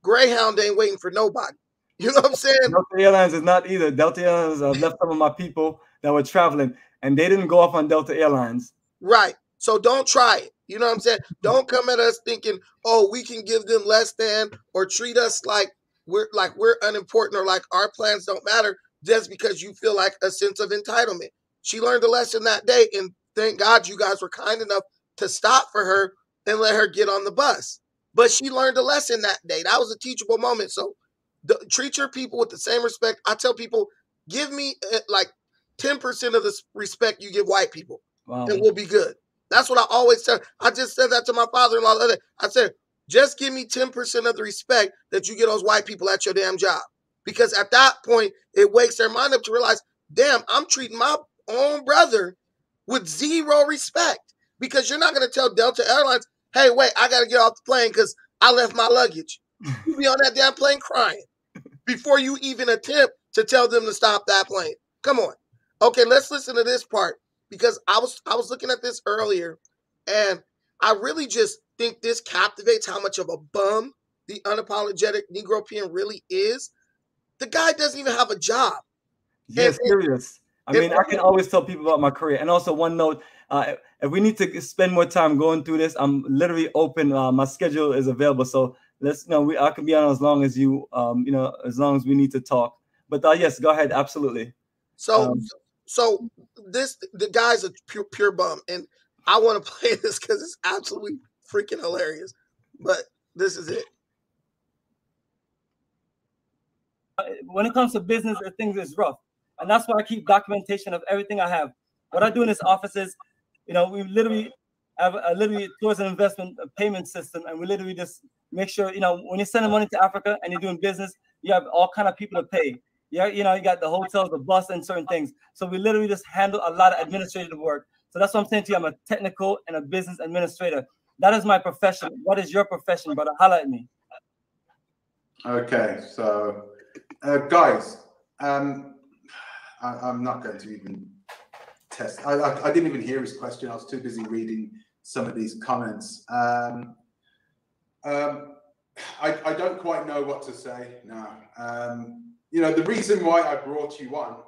Greyhound ain't waiting for nobody. You know what I'm saying? Delta Airlines is not either. Delta Airlines uh, left some of my people that were traveling, and they didn't go off on Delta Airlines. Right. So don't try it. You know what I'm saying? Don't come at us thinking, oh, we can give them less than or treat us like We're like we're unimportant or like our plans don't matter just because you feel like a sense of entitlement. She learned a lesson that day, and thank God you guys were kind enough to stop for her and let her get on the bus. But she learned a lesson that day. That was a teachable moment. So the, treat your people with the same respect. I tell people, give me uh, like ten percent of the respect you give white people, wow, and we'll be good. That's what I always tell. I just said that to my father-in-law the other day. I said, just give me ten percent of the respect that you get those white people at your damn job. Because at that point, it wakes their mind up to realize, damn, I'm treating my own brother with zero respect. Because you're not going to tell Delta Airlines, hey, wait, I got to get off the plane because I left my luggage. You'll be on that damn plane crying before you even attempt to tell them to stop that plane. Come on. Okay, let's listen to this part. Because I was, I was looking at this earlier, and I really just think this captivates how much of a bum the unapologetic Negropean really is. The guy doesn't even have a job. Yes, and, serious. And, I mean, and, I can always tell people about my career. And also, one note, uh, if we need to spend more time going through this, I'm literally open. Uh, my schedule is available. So let's, you know, we, I can be on as long as you, um, you know, as long as we need to talk. But uh, yes, go ahead. Absolutely. So, um, so this, the guy's a pure, pure bum. And I want to play this because it's absolutely freaking hilarious, but this is it. When it comes to business, things is rough, and that's why I keep documentation of everything I have. What I do in this office is, you know, we literally have a literally towards an investment a payment system, and we literally just make sure, you know, when you're sending money to Africa and you're doing business, you have all kind of people to pay. Yeah, you know, you got the hotels, the bus, and certain things. So we literally just handle a lot of administrative work. So that's what I'm saying to you. I'm a technical and a business administrator. That is my profession. What is your profession, brother? Holla at me. Okay, so uh, guys, um, I, I'm not going to even test. I, I, I didn't even hear his question. I was too busy reading some of these comments. Um, um, I, I don't quite know what to say now. Um, you know, the reason why I brought you on.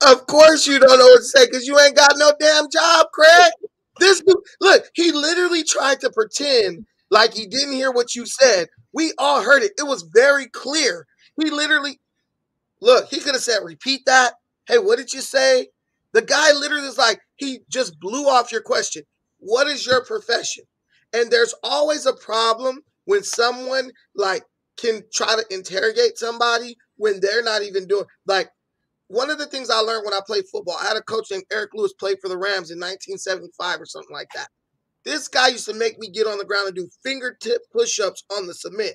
Of course you don't know what to say because you ain't got no damn job, Craig. This dude, look, he literally tried to pretend like he didn't hear what you said. We all heard it. It was very clear. He literally, look, he could have said, repeat that. Hey, what did you say? The guy literally is like, he just blew off your question. What is your profession? And there's always a problem when someone like can try to interrogate somebody when they're not even doing, like, one of the things I learned when I played football, I had a coach named Eric Lewis, played for the Rams in nineteen seventy-five or something like that. This guy used to make me get on the ground and do fingertip push-ups on the cement.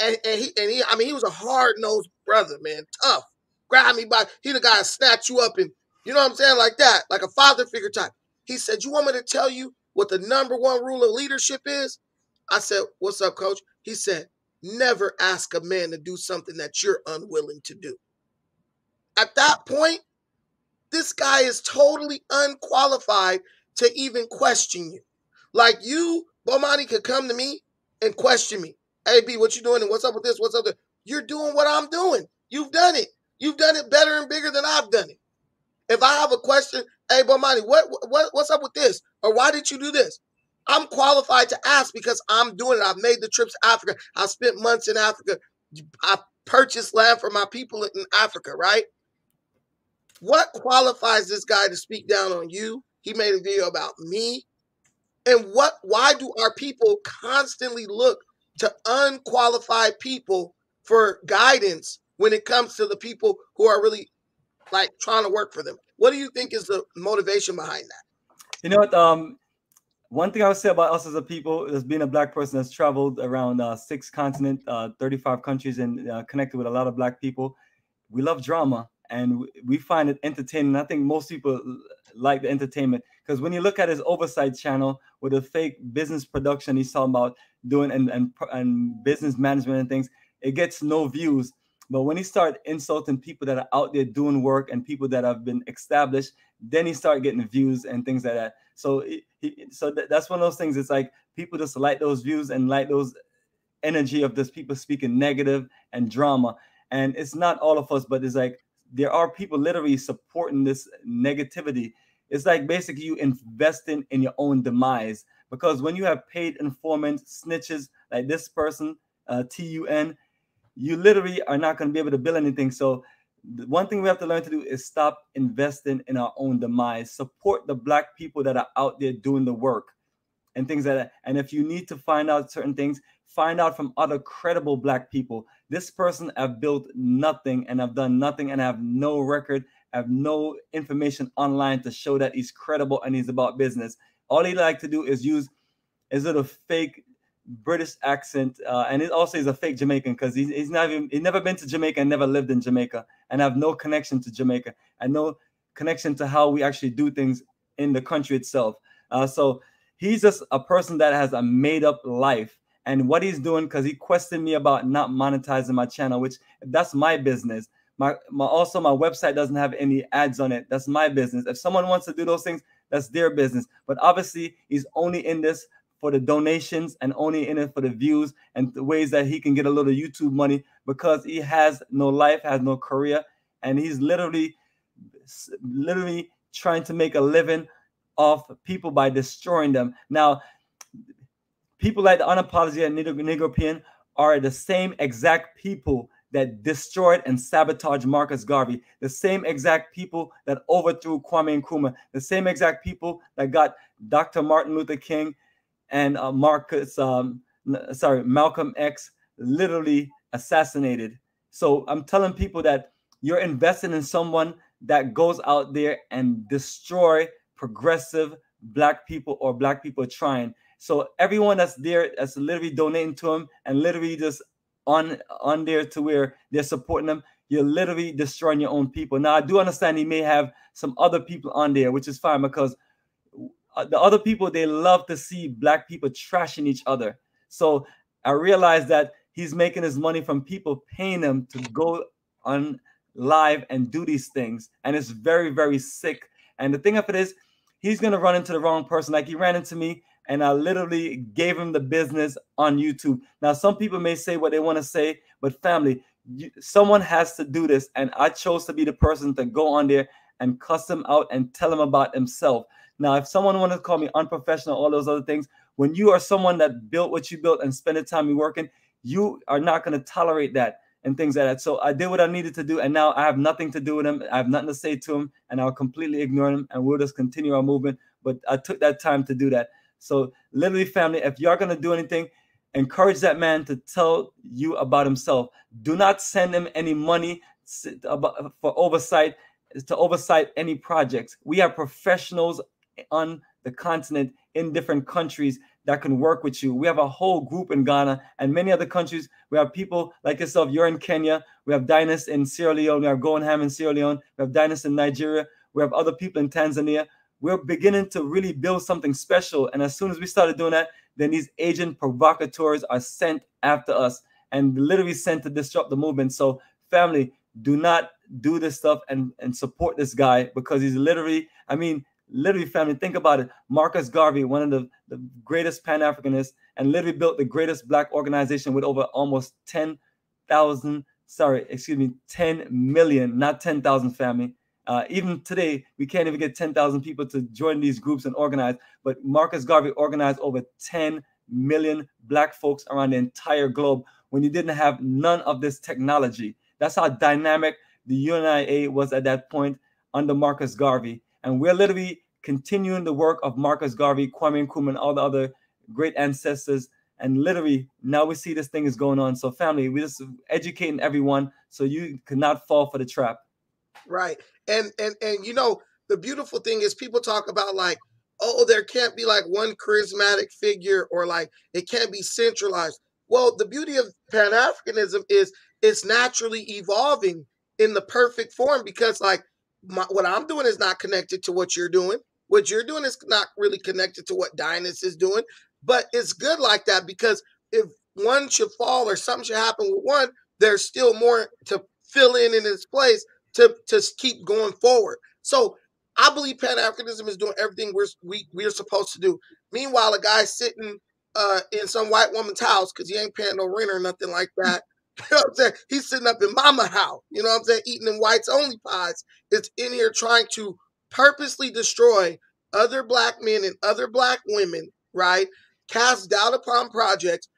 And, and he, and he, I mean, he was a hard-nosed brother, man, tough. Grab me by, he the guy snatch you up and, you know what I'm saying, like that, like a father figure type. He said, you want me to tell you what the number one rule of leadership is? I said, what's up, coach? He said, never ask a man to do something that you're unwilling to do. At that point, this guy is totally unqualified to even question you. Like you, Bomani, could come to me and question me. Hey, B, what you doing? And what's up with this? What's up with that? You're doing what I'm doing. You've done it. You've done it better and bigger than I've done it. If I have a question, hey, Bomani, what, what, what's up with this? Or why did you do this? I'm qualified to ask because I'm doing it. I've made the trips to Africa. I spent months in Africa. I purchased land for my people in Africa, right? What qualifies this guy to speak down on you? He made a video about me. And what? Why do our people constantly look to unqualified people for guidance when it comes to the people who are really like trying to work for them? What do you think is the motivation behind that? You know what? Um, one thing I would say about us as a people is being a black person that's traveled around uh, six continents, uh, thirty-five countries, and uh, connected with a lot of black people. We love drama. And we find it entertaining. I think most people like the entertainment because when you look at his Oversight channel with the fake business production he's talking about doing and, and, and business management and things, it gets no views. But when he start insulting people that are out there doing work and people that have been established, then he start getting views and things like that. So, it, it, so th that's one of those things. It's like people just like those views and like those energy of those people speaking negative and drama. And it's not all of us, but it's like, there are people literally supporting this negativity. It's like basically you investing in your own demise, because when you have paid informants, snitches like this person, uh, T U N, you literally are not going to be able to build anything. So the one thing we have to learn to do is stop investing in our own demise, support the black people that are out there doing the work and things like that. And if you need to find out certain things, find out from other credible black people. This person have built nothing and have done nothing and have no record, have no information online to show that he's credible and he's about business. All he like to do is use his little fake British accent. Uh, and it also is a fake Jamaican because he's, he's not even, he's never been to Jamaica and never lived in Jamaica and have no connection to Jamaica and no connection to how we actually do things in the country itself. Uh, so he's just a person that has a made up life. And what he's doing, because he questioned me about not monetizing my channel, which that's my business. My, my also my website doesn't have any ads on it. That's my business. If someone wants to do those things, that's their business. But obviously, he's only in this for the donations and only in it for the views and the ways that he can get a little YouTube money, because he has no life, has no career, and he's literally, literally trying to make a living off people by destroying them. Now, people like the unapologetic Negropean are the same exact people that destroyed and sabotaged Marcus Garvey, the same exact people that overthrew Kwame Nkrumah, the same exact people that got Doctor Martin Luther King and uh, Marcus, um, sorry, Malcolm X literally assassinated. So I'm telling people that you're investing in someone that goes out there and destroy progressive Black people or Black people trying. So everyone that's there, that's literally donating to them and literally just on on there to where they're supporting them, you're literally destroying your own people. Now, I do understand he may have some other people on there, which is fine, because the other people, they love to see Black people trashing each other. So I realized that he's making his money from people paying him to go on live and do these things. And it's very, very sick. And the thing of it is, he's going to run into the wrong person. Like, he ran into me, and I literally gave him the business on YouTube. Now, some people may say what they want to say, but family, you, someone has to do this. And I chose to be the person to go on there and cuss him out and tell him about himself. Now, if someone wanted to call me unprofessional, all those other things, when you are someone that built what you built and spent the time you're working, you are not going to tolerate that and things like that. So I did what I needed to do, and now I have nothing to do with him. I have nothing to say to him, and I'll completely ignore him, and we'll just continue our movement. But I took that time to do that. So literally, family, if you're going to do anything, encourage that man to tell you about himself. Do not send him any money for oversight, to oversight any projects. We have professionals on the continent in different countries that can work with you. We have a whole group in Ghana and many other countries. We have people like yourself. You're in Kenya. We have Dinus in Sierra Leone. We have Going Ham in Sierra Leone. We have Dinus in Nigeria. We have other people in Tanzania. We're beginning to really build something special. And as soon as we started doing that, then these agent provocateurs are sent after us and literally sent to disrupt the movement. So family, do not do this stuff and, and support this guy, because he's literally, I mean, literally, family, think about it. Marcus Garvey, one of the, the greatest Pan-Africanists, and literally built the greatest Black organization with over almost ten thousand, sorry, excuse me, ten million, not ten thousand, family. Uh, even today, we can't even get ten thousand people to join these groups and organize. But Marcus Garvey organized over ten million Black folks around the entire globe when you didn't have none of this technology. That's how dynamic the U N I A was at that point under Marcus Garvey. And we're literally continuing the work of Marcus Garvey, Kwame Nkrumah, and all the other great ancestors. And literally, now we see this thing is going on. So family, we're just educating everyone so you cannot fall for the trap. Right. And, and, and you know, the beautiful thing is people talk about like, oh, there can't be like one charismatic figure, or like it can't be centralized. Well, the beauty of Pan-Africanism is it's naturally evolving in the perfect form, because like, My, what I'm doing is not connected to what you're doing. What you're doing is not really connected to what Dinus is doing. But it's good like that, because if one should fall or something should happen with one, there's still more to fill in in its place to, to keep going forward. So I believe Pan-Africanism is doing everything we're, we, we're supposed to do. Meanwhile, a guy sitting uh, in some white woman's house, because he ain't paying no rent or nothing like that, you know what I'm saying? He's sitting up in mama house, you know what I'm saying? Eating them whites only pies. It's in here trying to purposely destroy other Black men and other Black women, right? Cast doubt upon projects.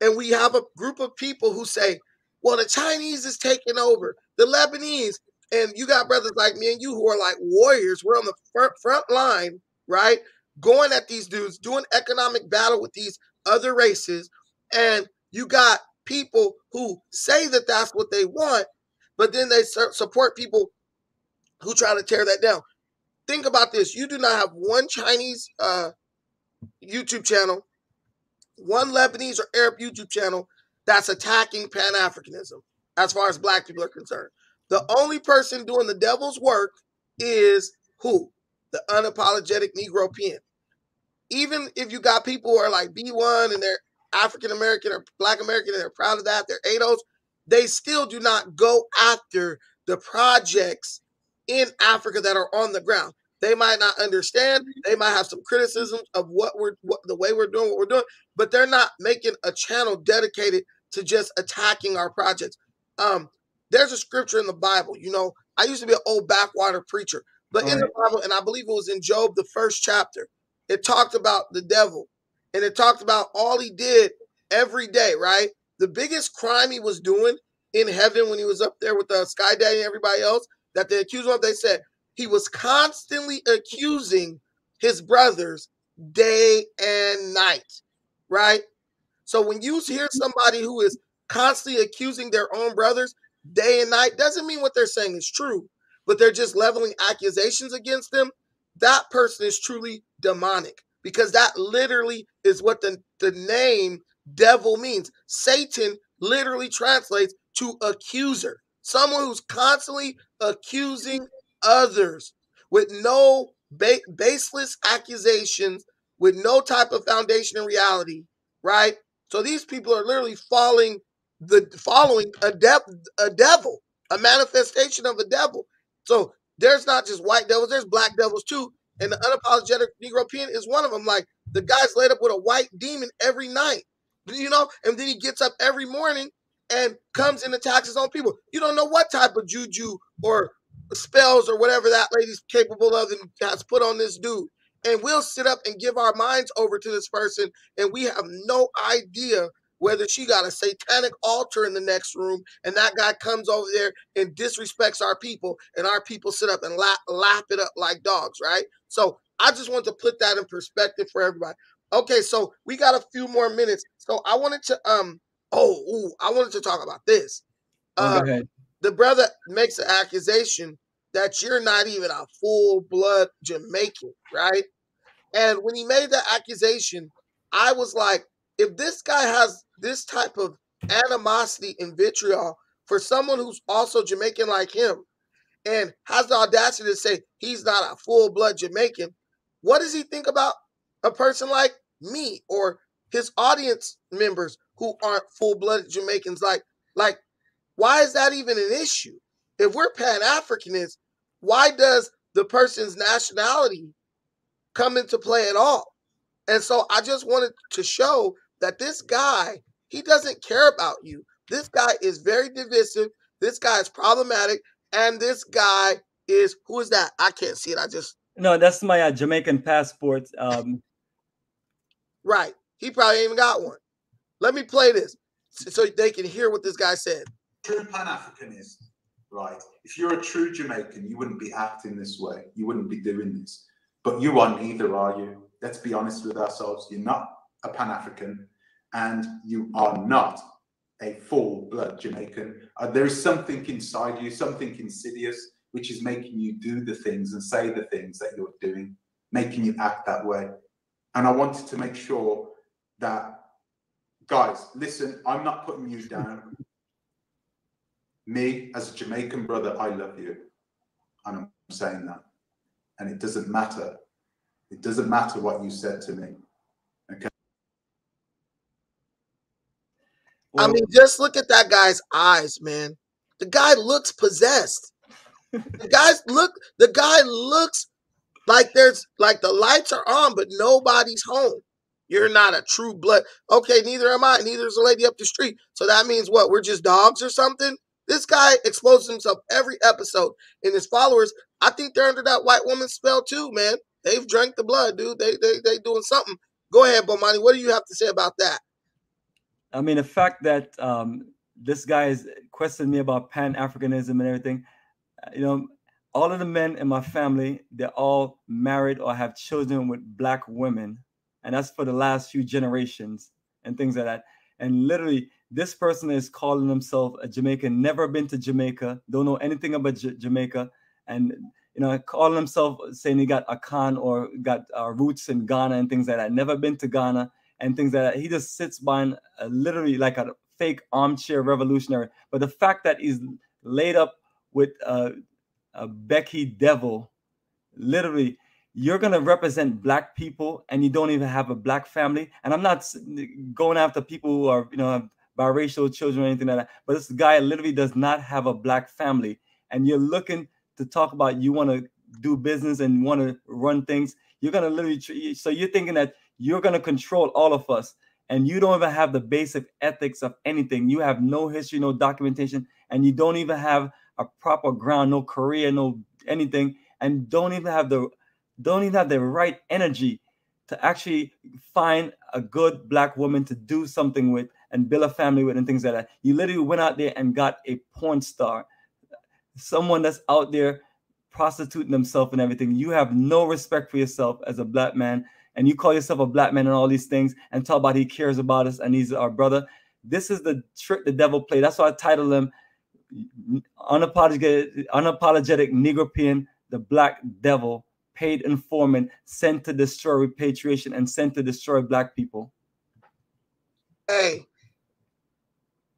And we have a group of people who say, well, the Chinese is taking over, the Lebanese. And you got brothers like me and you who are like warriors. We're on the front, front line, right? Going at these dudes, doing economic battle with these other races. And you got people who say that that's what they want, but then they su support people who try to tear that down. Think about this. You do not have one Chinese uh, YouTube channel, one Lebanese or Arab YouTube channel that's attacking Pan-Africanism as far as Black people are concerned. The only person doing the devil's work is who? The unapologetic Negropean. Even if you got people who are like B one and they're African-American or Black American, and they're proud of that, they're A D Os, they still do not go after the projects in Africa that are on the ground. They might not understand. They might have some criticisms of what we're, what, the way we're doing what we're doing, but they're not making a channel dedicated to just attacking our projects. Um, there's a scripture in the Bible. You know, I used to be an old backwater preacher, but All in right. the Bible, and I believe it was in Job, the first chapter, it talked about the devil. And it talked about all he did every day, right? The biggest crime he was doing in heaven when he was up there with the Sky Daddy and everybody else that they accused him of, they said he was constantly accusing his brothers day and night, right? So when you hear somebody who is constantly accusing their own brothers day and night, doesn't mean what they're saying is true, but they're just leveling accusations against them. that person is truly demonic, because that literally is what the, the name devil means. Satan literally translates to accuser, someone who's constantly accusing others with no ba- baseless accusations, with no type of foundation in reality, right? So these people are literally following the following a, de- a devil, a manifestation of a devil. So there's not just white devils, there's black devils too. And the unapologetic Negropean is one of them. Like, the guy's laid up with a white demon every night, you know, and then he gets up every morning and comes and attacks his own people. You don't know what type of juju or spells or whatever that lady's capable of and has put on this dude. And we'll sit up and give our minds over to this person, and we have no idea whether she got a satanic altar in the next room, and that guy comes over there and disrespects our people, and our people sit up and lap, lap it up like dogs, right? So I just want to put that in perspective for everybody. Okay, so we got a few more minutes. So I wanted to, um, oh, ooh, I wanted to talk about this. Uh, okay. The brother makes an accusation that you're not even a full-blood Jamaican, right? And when he made that accusation, I was like, if this guy has this type of animosity and vitriol for someone who's also Jamaican like him and has the audacity to say he's not a full-blood Jamaican, what does he think about a person like me or his audience members who aren't full-blood Jamaicans? Like, like, why is that even an issue? If we're Pan-Africanists, why does the person's nationality come into play at all? And so I just wanted to show that this guy, he doesn't care about you. This guy is very divisive. This guy is problematic. And this guy is, who is that? I can't see it. I just. No, that's my uh, Jamaican passport. Um... Right. He probably ain't even got one. Let me play this so they can hear what this guy said. True Pan-Africanist. Right. If you're a true Jamaican, you wouldn't be acting this way. You wouldn't be doing this. But you are neither, are you? Let's be honest with ourselves. You're not a Pan-African, and you are not a full-blood Jamaican. Uh, there is something inside you, something insidious, which is making you do the things and say the things that you're doing, making you act that way. And I wanted to make sure that, guys, listen, I'm not putting you down. Me, as a Jamaican brother, I love you. And I'm saying that. And it doesn't matter. It doesn't matter what you said to me. Okay. I mean, just look at that guy's eyes, man. The guy looks possessed. The guys look, the guy looks like there's like the lights are on, but nobody's home. You're not a true blood. Okay, neither am I, neither is the lady up the street. So that means what? We're just dogs or something? This guy exposes himself every episode, and his followers, I think they're under that white woman's spell too, man. They've drank the blood, dude. They they they doing something. Go ahead, Bomani. What do you have to say about that? I mean, the fact that um, this guy is questioning me about Pan-Africanism and everything, you know, all of the men in my family, they're all married or have children with black women. And that's for the last few generations and things like that. And literally, this person is calling himself a Jamaican, never been to Jamaica, don't know anything about J- Jamaica, and, you know, calling himself saying he got Akan or got uh, roots in Ghana and things like that, never been to Ghana and things like that. He just sits behind a, literally like a fake armchair revolutionary. But the fact that he's laid up with uh, a Becky devil, literally, you're going to represent black people and you don't even have a black family. And I'm not going after people who are, you know, have biracial children or anything like that. But this guy literally does not have a black family. And you're looking to talk about you want to do business and want to run things. You're going to literally, so you're thinking that you're going to control all of us. And you don't even have the basic ethics of anything. You have no history, no documentation. And you don't even have a proper ground, no career, no anything. And don't even have the don't even have the right energy to actually find a good black woman to do something with and build a family with and things like that. You literally went out there and got a porn star, someone that's out there prostituting themselves and everything. You have no respect for yourself as a black man, and you call yourself a black man and all these things and talk about he cares about us and he's our brother. This is the trick the devil played. That's why I titled him unapologetic, unapologetic Negropean, the Black Devil, paid informant sent to destroy repatriation and sent to destroy Black people? Hey,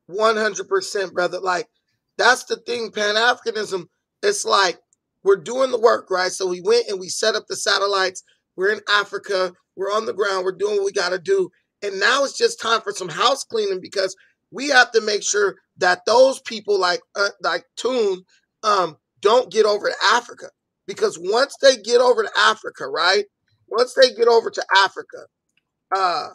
one hundred percent, brother. Like, that's the thing, Pan-Africanism. It's like we're doing the work, right? So we went and we set up the satellites. We're in Africa. We're on the ground. We're doing what we got to do. And now it's just time for some house cleaning, because we have to make sure that those people like uh, like Toon um, don't get over to Africa. Because once they get over to Africa, right, once they get over to Africa, uh,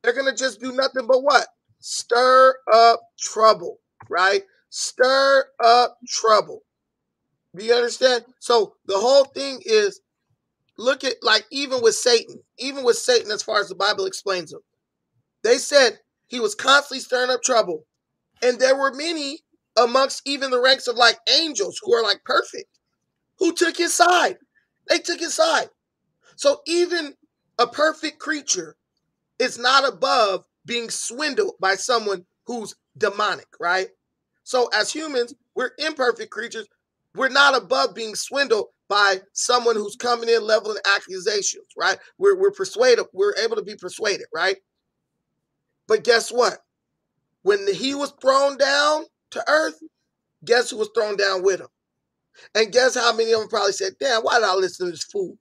they're going to just do nothing but what? Stir up trouble, right? Stir up trouble. Do you understand? So the whole thing is, look at, like, even with Satan, even with Satan, as far as the Bible explains him, they said he was constantly stirring up trouble. And there were many amongst even the ranks of like angels who are like perfect, who took his side. They took his side. So even a perfect creature is not above being swindled by someone who's demonic, right? So as humans, we're imperfect creatures. We're not above being swindled by someone who's coming in leveling accusations, right? We're, we're persuaded. We're able to be persuaded, right? But guess what? When the, he was thrown down to earth, guess who was thrown down with him? And guess how many of them probably said, damn, why did I listen to this fool?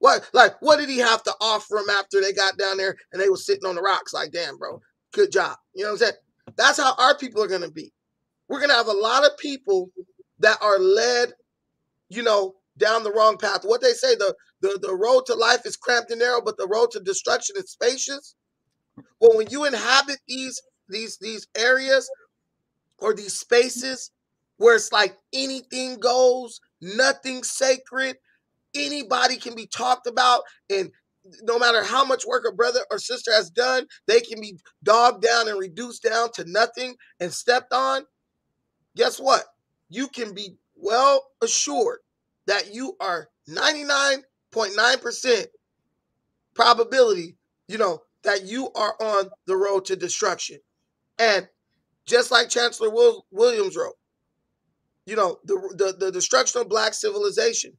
What, like, what did he have to offer him after they got down there and they were sitting on the rocks like, damn, bro, good job. You know what I'm saying? That's how our people are going to be. We're going to have a lot of people that are led, you know, down the wrong path. What they say, the, the, the road to life is cramped and narrow, but the road to destruction is spacious. Well, when you inhabit these these these areas or these spaces where it's like anything goes, nothing's sacred, anybody can be talked about, and no matter how much work a brother or sister has done, they can be dogged down and reduced down to nothing and stepped on. Guess what? You can be well assured that you are ninety-nine point nine percent probability, you know, that you are on the road to destruction. And just like Chancellor Williams wrote, you know, the, the, the destruction of Black civilization,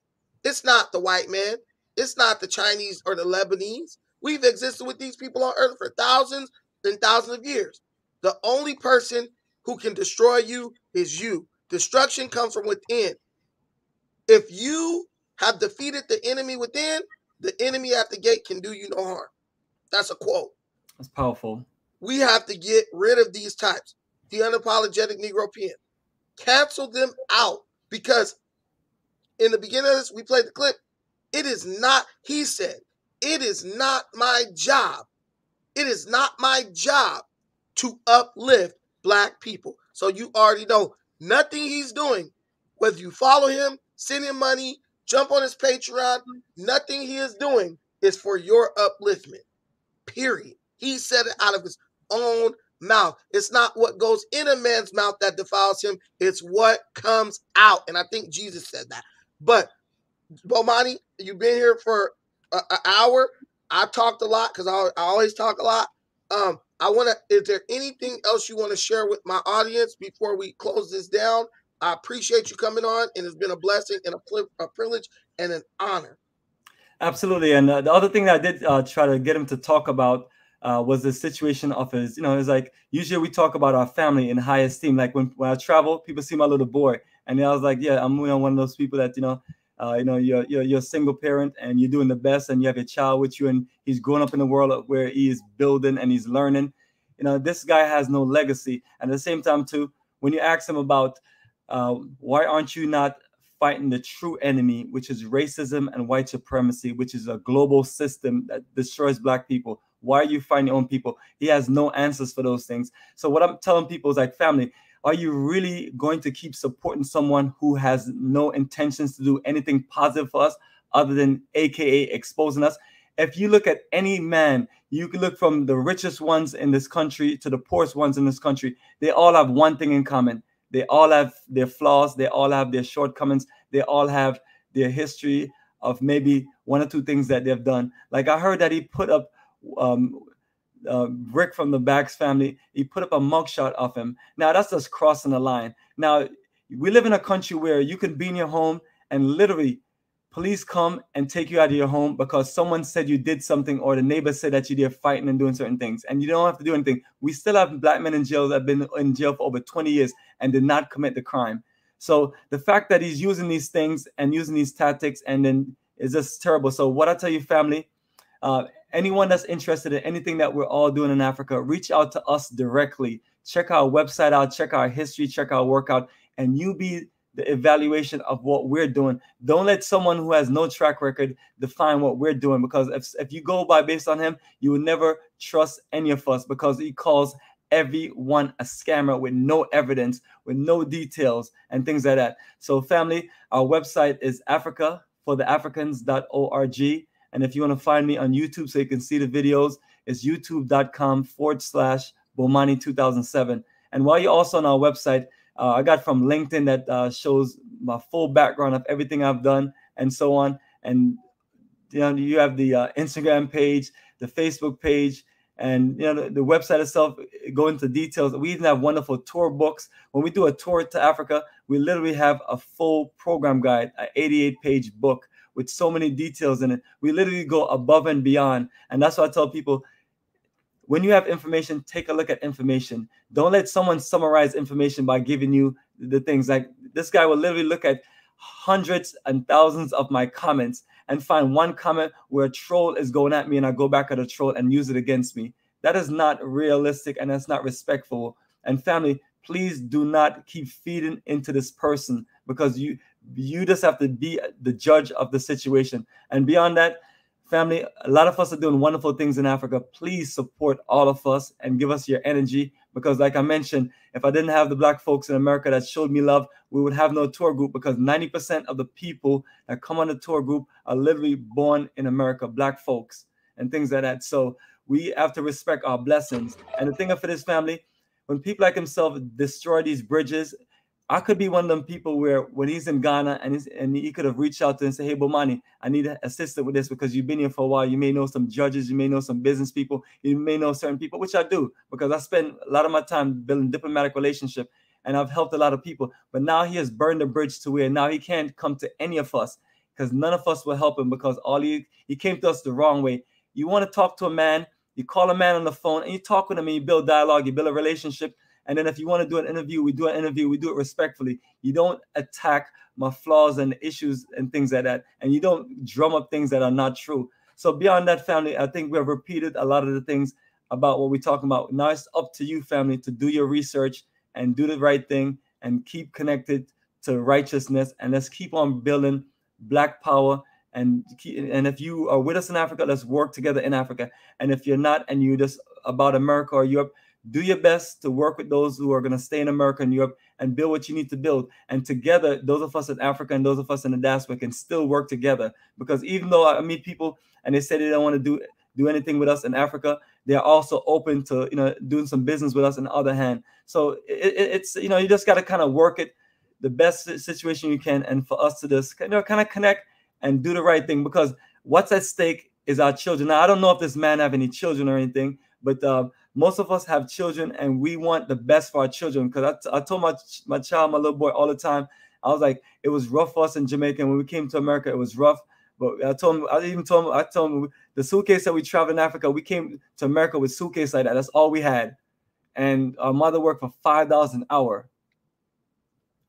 it's not the white man. It's not the Chinese or the Lebanese. We've existed with these people on earth for thousands and thousands of years. The only person who can destroy you is you. Destruction comes from within. If you have defeated the enemy within, the enemy at the gate can do you no harm. That's a quote. That's powerful. We have to get rid of these types. The unapologetic Negropean. Cancel them out, because in the beginning of this, we played the clip. It is not, he said, it is not my job. It is not my job to uplift Black people. So you already know. Nothing he's doing, whether you follow him, send him money, jump on his Patreon, nothing he is doing is for your upliftment, period. He said it out of his own mouth. It's not what goes in a man's mouth that defiles him. It's what comes out. And I think Jesus said that. But, Bomani, you've been here for an hour. I've talked a lot because I, I always talk a lot. Um, I want to, is there anything else you want to share with my audience before we close this down? I appreciate you coming on, and it's been a blessing and a, a privilege and an honor. Absolutely. And uh, the other thing that I did uh, try to get him to talk about uh, was the situation of his, you know, it's like, usually we talk about our family in high esteem. Like when, when I travel, people see my little boy. And I was like, yeah, I'm you know, one of those people that, you know, Uh, you know, you're, you're, you're a single parent and you're doing the best and you have your child with you and he's growing up in a world where he is building and he's learning. You know, this guy has no legacy. And at the same time, too, when you ask him about uh, why aren't you not fighting the true enemy, which is racism and white supremacy, which is a global system that destroys Black people. Why are you fighting your own people? He has no answers for those things. So what I'm telling people is like, family, are you really going to keep supporting someone who has no intentions to do anything positive for us other than A K A exposing us? If you look at any man, you can look from the richest ones in this country to the poorest ones in this country. They all have one thing in common. They all have their flaws. They all have their shortcomings. They all have their history of maybe one or two things that they've done. Like I heard that he put up... Um, Uh, Rick from the Bax family, he put up a mugshot of him. Now, that's just crossing the line. Now, we live in a country where you can be in your home and literally police come and take you out of your home because someone said you did something, or the neighbor said that you did fighting and doing certain things, and you don't have to do anything. We still have black men in jail that have been in jail for over twenty years and did not commit the crime. So the fact that he's using these things and using these tactics and then is just terrible. So what I tell you, family, uh, anyone that's interested in anything that we're all doing in Africa, reach out to us directly. Check our website out, check our history, check our workout, and you be the evaluation of what we're doing. Don't let someone who has no track record define what we're doing, because if, if you go by based on him, you will never trust any of us, because he calls everyone a scammer with no evidence, with no details and things like that. So family, our website is africa for the africans dot org. And if you want to find me on YouTube so you can see the videos, it's youtube dot com forward slash Bomani two thousand seven. And while you're also on our website, Uh, I got from LinkedIn that uh, shows my full background of everything I've done and so on. And you know, you have the uh, Instagram page, the Facebook page, and you know the, the website itself. Go into details. We even have wonderful tour books. When we do a tour to Africa, we literally have a full program guide, an eighty-eight page book with so many details in it. We literally go above and beyond, and that's why I tell people, when you have information, take a look at information. Don't let someone summarize information by giving you the things. Like this guy will literally look at hundreds and thousands of my comments and find one comment where a troll is going at me, and I go back at a troll and use it against me. That is not realistic, and that's not respectful. And family, please do not keep feeding into this person, because you, you just have to be the judge of the situation. And beyond that, family, a lot of us are doing wonderful things in Africa. Please support all of us and give us your energy, because like I mentioned, if I didn't have the black folks in America that showed me love, we would have no tour group, because ninety percent of the people that come on the tour group are literally born in America, black folks and things like that. So we have to respect our blessings. And the thing of it is, family, when people like himself destroy these bridges, I could be one of them people where when he's in Ghana and, he's, and he could have reached out to him and say, hey, Bomani, I need assistance with this, because you've been here for a while. You may know some judges. You may know some business people. You may know certain people, which I do, because I spend a lot of my time building diplomatic relationship, and I've helped a lot of people. But now he has burned the bridge to where now he can't come to any of us, because none of us will help him, because all he, he came to us the wrong way. You want to talk to a man, you call a man on the phone, and you talk with him, and you build dialogue, you build a relationship. And then if you want to do an interview, we do an interview. We do it respectfully. You don't attack my flaws and issues and things like that. And you don't drum up things that are not true. So beyond that, family, I think we have repeated a lot of the things about what we're talking about. Now it's up to you, family, to do your research and do the right thing and keep connected to righteousness. And let's keep on building black power. And, keep, and if you are with us in Africa, let's work together in Africa. And if you're not and you're just about America or Europe, do your best to work with those who are going to stay in America and Europe and build what you need to build. And together, those of us in Africa and those of us in the diaspora can still work together. Because even though I meet people and they say they don't want to do do anything with us in Africa, they are also open to, you know, doing some business with us on the other hand. So it, it, it's, you know, you just got to kind of work it the best situation you can. And for us to just, you know, kind of connect and do the right thing, because what's at stake is our children. Now, I don't know if this man have any children or anything, but uh, most of us have children, and we want the best for our children. Because I, I told my, my child, my little boy, all the time, I was like, it was rough for us in Jamaica. And when we came to America, it was rough. But I told him, I even told him, I told him the suitcase that we traveled in Africa, we came to America with suitcase like that. That's all we had. And our mother worked for five dollars an hour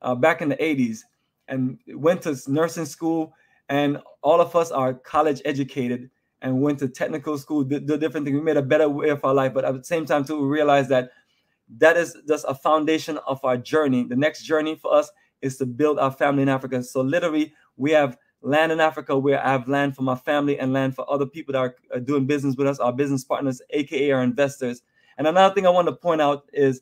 uh, back in the eighties, and went to nursing school. And all of us are college educated and went to technical school, did, did different things. We made a better way of our life. But at the same time, too, we realized that that is just a foundation of our journey. The next journey for us is to build our family in Africa. So literally, we have land in Africa where I have land for my family and land for other people that are, are doing business with us, our business partners, A K A our investors. And another thing I want to point out is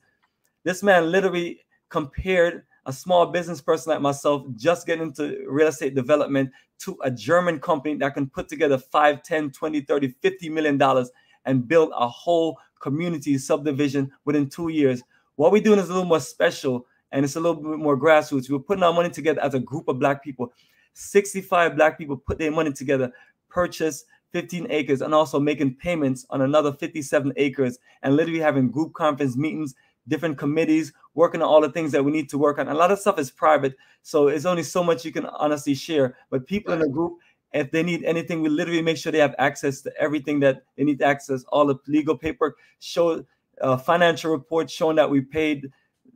this man literally compared a small business person like myself just getting into real estate development to a German company that can put together five, ten, twenty, thirty, fifty million dollars and build a whole community subdivision within two years. What we're doing is a little more special, and it's a little bit more grassroots. We're putting our money together as a group of black people. sixty-five black people put their money together, purchase fifteen acres, and also making payments on another fifty-seven acres, and literally having group conference meetings, different committees, working on all the things that we need to work on. A lot of stuff is private, so it's only so much you can honestly share. But people in a group, if they need anything, we literally make sure they have access to everything that they need to access, all the legal paperwork, show uh, financial reports showing that we paid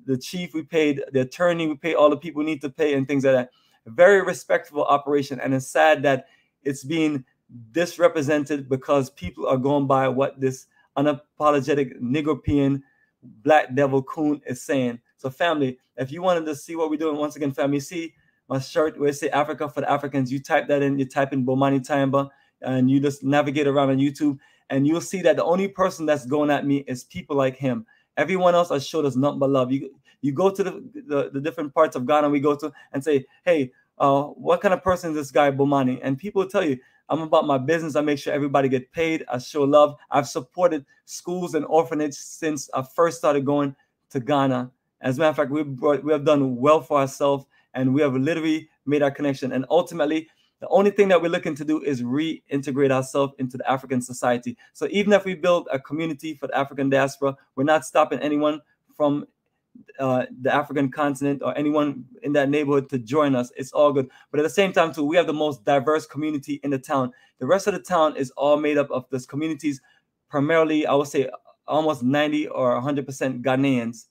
the chief, we paid the attorney, we paid all the people we need to pay and things like that. A very respectable operation, and it's sad that it's being disrepresented because people are going by what this unapologetic Negropean black devil coon is saying. So family, if you wanted to see what we're doing, once again, family, see my shirt where it say Africa for the Africans. You type that in, you type in Bomani Tyehimba, and you just navigate around on YouTube, and you'll see that the only person that's going at me is people like him. Everyone else I showed us nothing but love. You you go to the, the, the different parts of Ghana we go to and say, hey, uh, what kind of person is this guy Bomani? And people will tell you, I'm about my business. I make sure everybody get paid. I show love. I've supported schools and orphanages since I first started going to Ghana. As a matter of fact, we brought, we have done well for ourselves, and we have literally made our connection. And ultimately, the only thing that we're looking to do is reintegrate ourselves into the African society. So even if we build a community for the African diaspora, we're not stopping anyone from uh, the African continent or anyone in that neighborhood to join us. It's all good. But at the same time, too, we have the most diverse community in the town. The rest of the town is all made up of those communities, primarily, I would say, almost ninety or one hundred percent Ghanaians.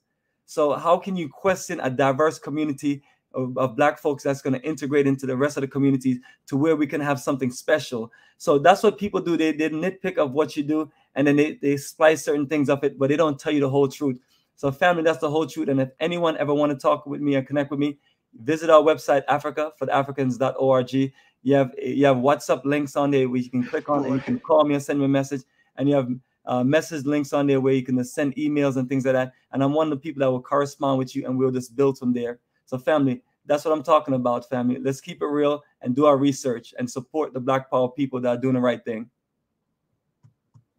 So how can you question a diverse community Of, of black folks that's going to integrate into the rest of the communities to where we can have something special? So that's what people do. They, they nitpick of what you do, and then they, they splice certain things of it, but they don't tell you the whole truth. So family, that's the whole truth. And if anyone ever want to talk with me or connect with me, visit our website, africa for the africans dot org. You have, you have WhatsApp links on there where you can click on and you can call me and send me a message. And you have uh, message links on there where you can just send emails and things like that. And I'm one of the people that will correspond with you, and we'll just build from there. So family, that's what I'm talking about, family. Let's keep it real and do our research and support the Black Power people that are doing the right thing.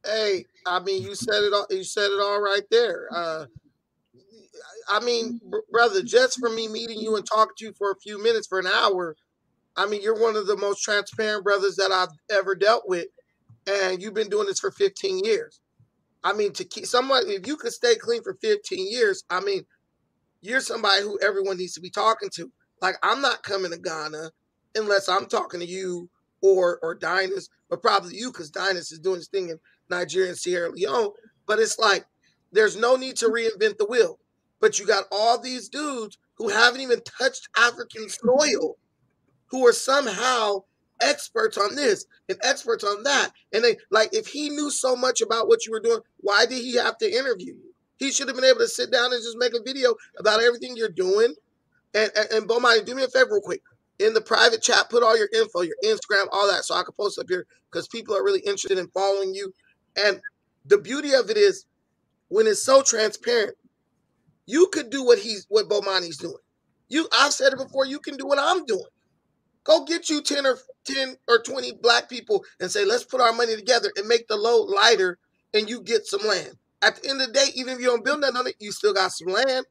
Hey, I mean, you said it all, you said it all right there. Uh, I mean, brother, just for me meeting you and talking to you for a few minutes, for an hour, I mean, you're one of the most transparent brothers that I've ever dealt with. And you've been doing this for fifteen years. I mean, to keep somebody, if you could stay clean for fifteen years, I mean, you're somebody who everyone needs to be talking to. Like, I'm not coming to Ghana unless I'm talking to you or or Dinus, but probably you, because Dinus is doing his thing in Nigeria and Sierra Leone. But it's like, there's no need to reinvent the wheel. But you got all these dudes who haven't even touched African soil, who are somehow experts on this and experts on that. And they, like, if he knew so much about what you were doing, why did he have to interview you? He should have been able to sit down and just make a video about everything you're doing. And, and, and Bomani, do me a favor real quick. In the private chat, put all your info, your Instagram, all that, so I can post up here, because people are really interested in following you. And the beauty of it is, when it's so transparent, you could do what he's, what Bomani's doing. You, I've said it before, you can do what I'm doing. Go get you ten or twenty black people and say, let's put our money together and make the load lighter, and you get some land. At the end of the day, even if you don't build nothing on it, you still got some land.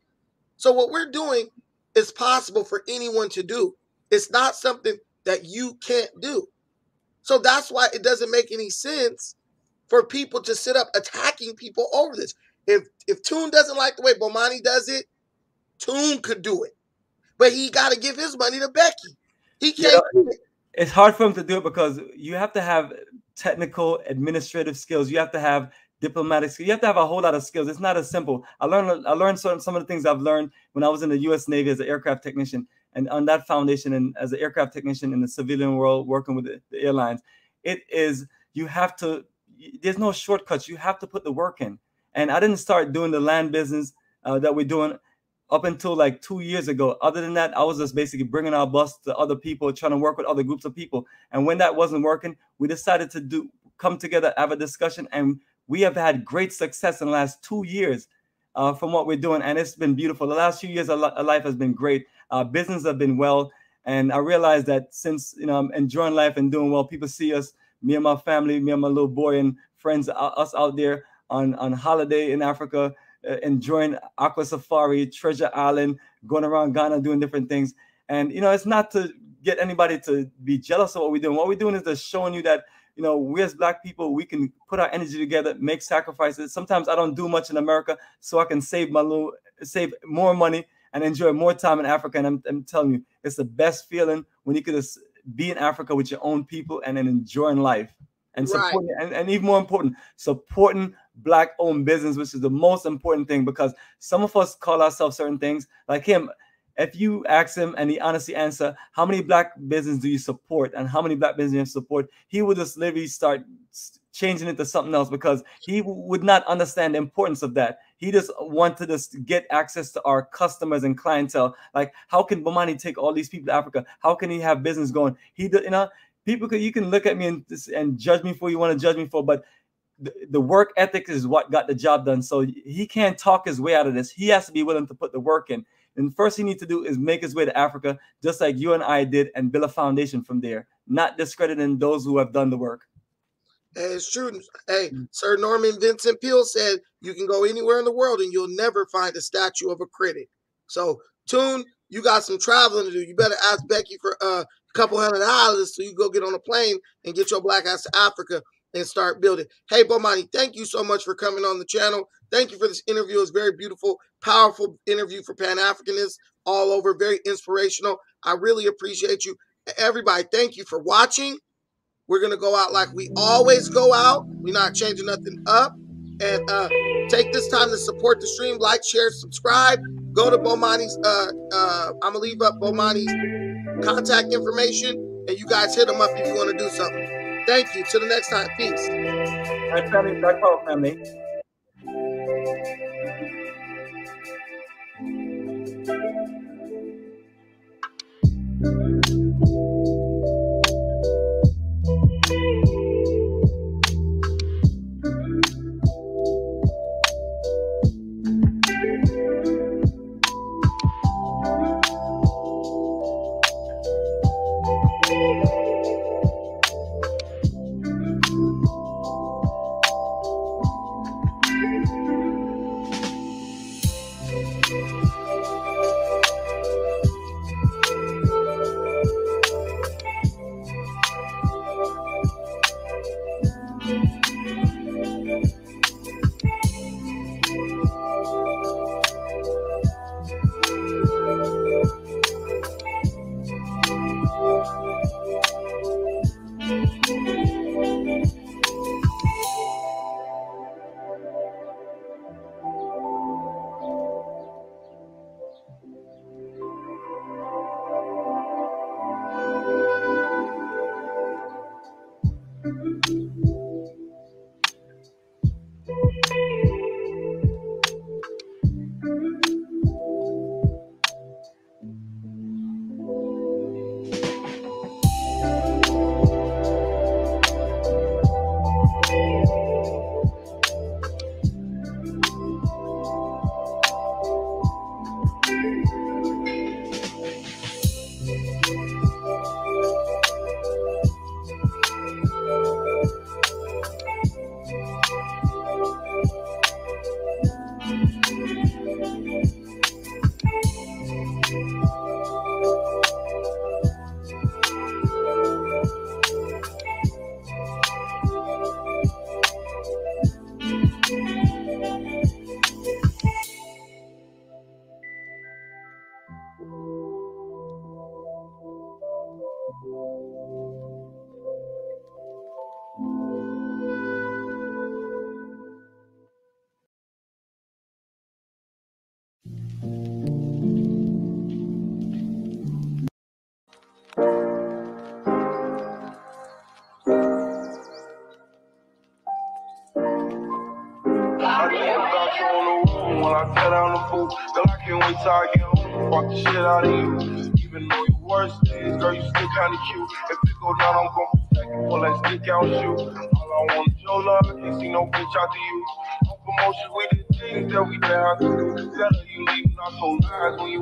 So what we're doing is possible for anyone to do. It's not something that you can't do. So that's why it doesn't make any sense for people to sit up attacking people over this. If if Toon doesn't like the way Bomani does it, Toon could do it. But he got to give his money to Becky. He can't yeah. do it. It's hard for him to do it because you have to have technical administrative skills. You have to have diplomatic skill. You have to have a whole lot of skills. It's not as simple. I learned I learned some, some of the things I've learned when I was in the U S Navy as an aircraft technician, and on that foundation, and as an aircraft technician in the civilian world working with the, the airlines. It is, you have to, there's no shortcuts. You have to put the work in. And I didn't start doing the land business uh, that we're doing up until like two years ago. Other than that, I was just basically bringing our bus to other people, trying to work with other groups of people. And when that wasn't working, we decided to do come together, have a discussion, and we have had great success in the last two years uh, from what we're doing, and it's been beautiful. The last few years of life has been great. Uh, business have been well, and I realized that since you know I'm enjoying life and doing well, people see us, me and my family, me and my little boy and friends, uh, us out there on, on holiday in Africa, uh, enjoying Aqua Safari, Treasure Island, going around Ghana doing different things. And you know, it's not to get anybody to be jealous of what we're doing. What we're doing is just showing you that you know, we as Black people, we can put our energy together, make sacrifices. Sometimes I don't do much in America, so I can save my little, save more money and enjoy more time in Africa. And I'm, I'm telling you, it's the best feeling when you could just be in Africa with your own people and then enjoying life. And, supporting, right. and, and even more important, supporting Black-owned business, which is the most important thing, because some of us call ourselves certain things. Like him, if you ask him and he honestly answer, how many Black business do you support and how many Black business support, he would just literally start changing it to something else, because he would not understand the importance of that. He just wanted us to get access to our customers and clientele. Like, how can Bomani take all these people to Africa? How can he have business going? He, you know, people, could, you can look at me and, and judge me for what you want to judge me for, but the, the work ethic is what got the job done. So he can't talk his way out of this. He has to be willing to put the work in. And first he needs to do is make his way to Africa, just like you and I did, and build a foundation from there, not discrediting those who have done the work. Hey, it's true. Hey, mm-hmm. Sir Norman Vincent Peale said, you can go anywhere in the world and you'll never find a statue of a critic. So, Toon, you got some traveling to do. You better ask Becky for uh, couple hundred dollars so you go get on a plane and get your Black ass to Africa and start building. Hey, Bomani, thank you so much for coming on the channel. Thank you for this interview. It's very beautiful, powerful interview for Pan-Africanists all over. Very inspirational. I really appreciate you. Everybody, thank you for watching. We're going to go out like we always go out. We're not changing nothing up. And uh, take this time to support the stream. Like, share, subscribe. Go to Bomani's. Uh, uh, I'm going to leave up Bomani's contact information, and you guys hit them up if you want to do something. Thank you. Till the next time. Peace. Black family, Black Power family.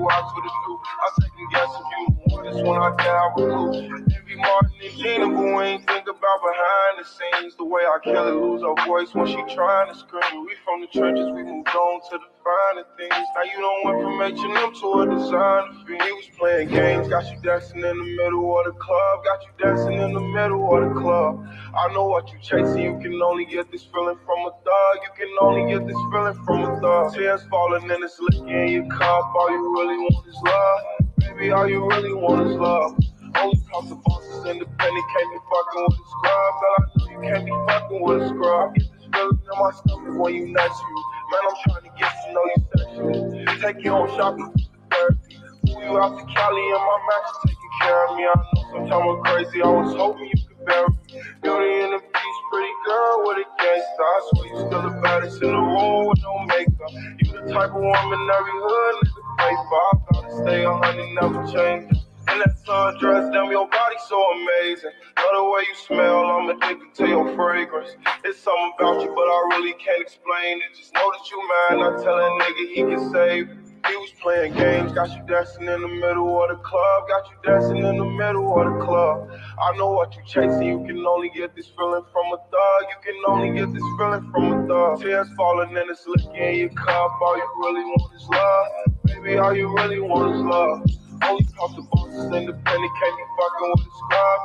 I second guess if you this when I die with Luke. Every Martin and Gina who ain't think about behind the scenes. The way I kill it, lose her voice when she trying to scream. We from the trenches, we moved on to the finer things. Now you don't went from H and M to a designer fiend. You was playing games, got you dancing in the middle of the club. Got you dancing in the middle of the club. I know what you chasing, you can only get this feeling from a thug. You can only get this feeling from a thug. Tears falling and it's licking in your cup. All you really want is love. Baby, all you really want is love. Only cause the boss is independent, can't be fucking with a scrub. Girl, I know you can't be fucking with a scrub. Get this feeling in my stomach when you nut you. Man, I'm trying to get to know you sexually. Take you on shopping for the therapy. Pull you out to Cali and my match is taking care of me. I know sometimes I'm crazy, I was hoping you could bury me. Beauty and the beast, pretty girl with a gangsta. I swear you still the baddest in the room with no makeup. You the type of woman every hood nigga pray for. I gotta stay a hundred, never change. And that sundress, damn, your body so amazing. Love the way you smell, I'm addicted to your fragrance. It's something about you, but I really can't explain it. Just know that you mine, I tell that nigga he can save it. He was playing games, got you dancing in the middle of the club. Got you dancing in the middle of the club. I know what you chasing, you can only get this feeling from a thug. You can only get this feeling from a thug. Tears falling and it's licking in your cup. All you really want is love. Baby, all you really want is love. Only talk the bosses independent, can't be fucking with a scrub.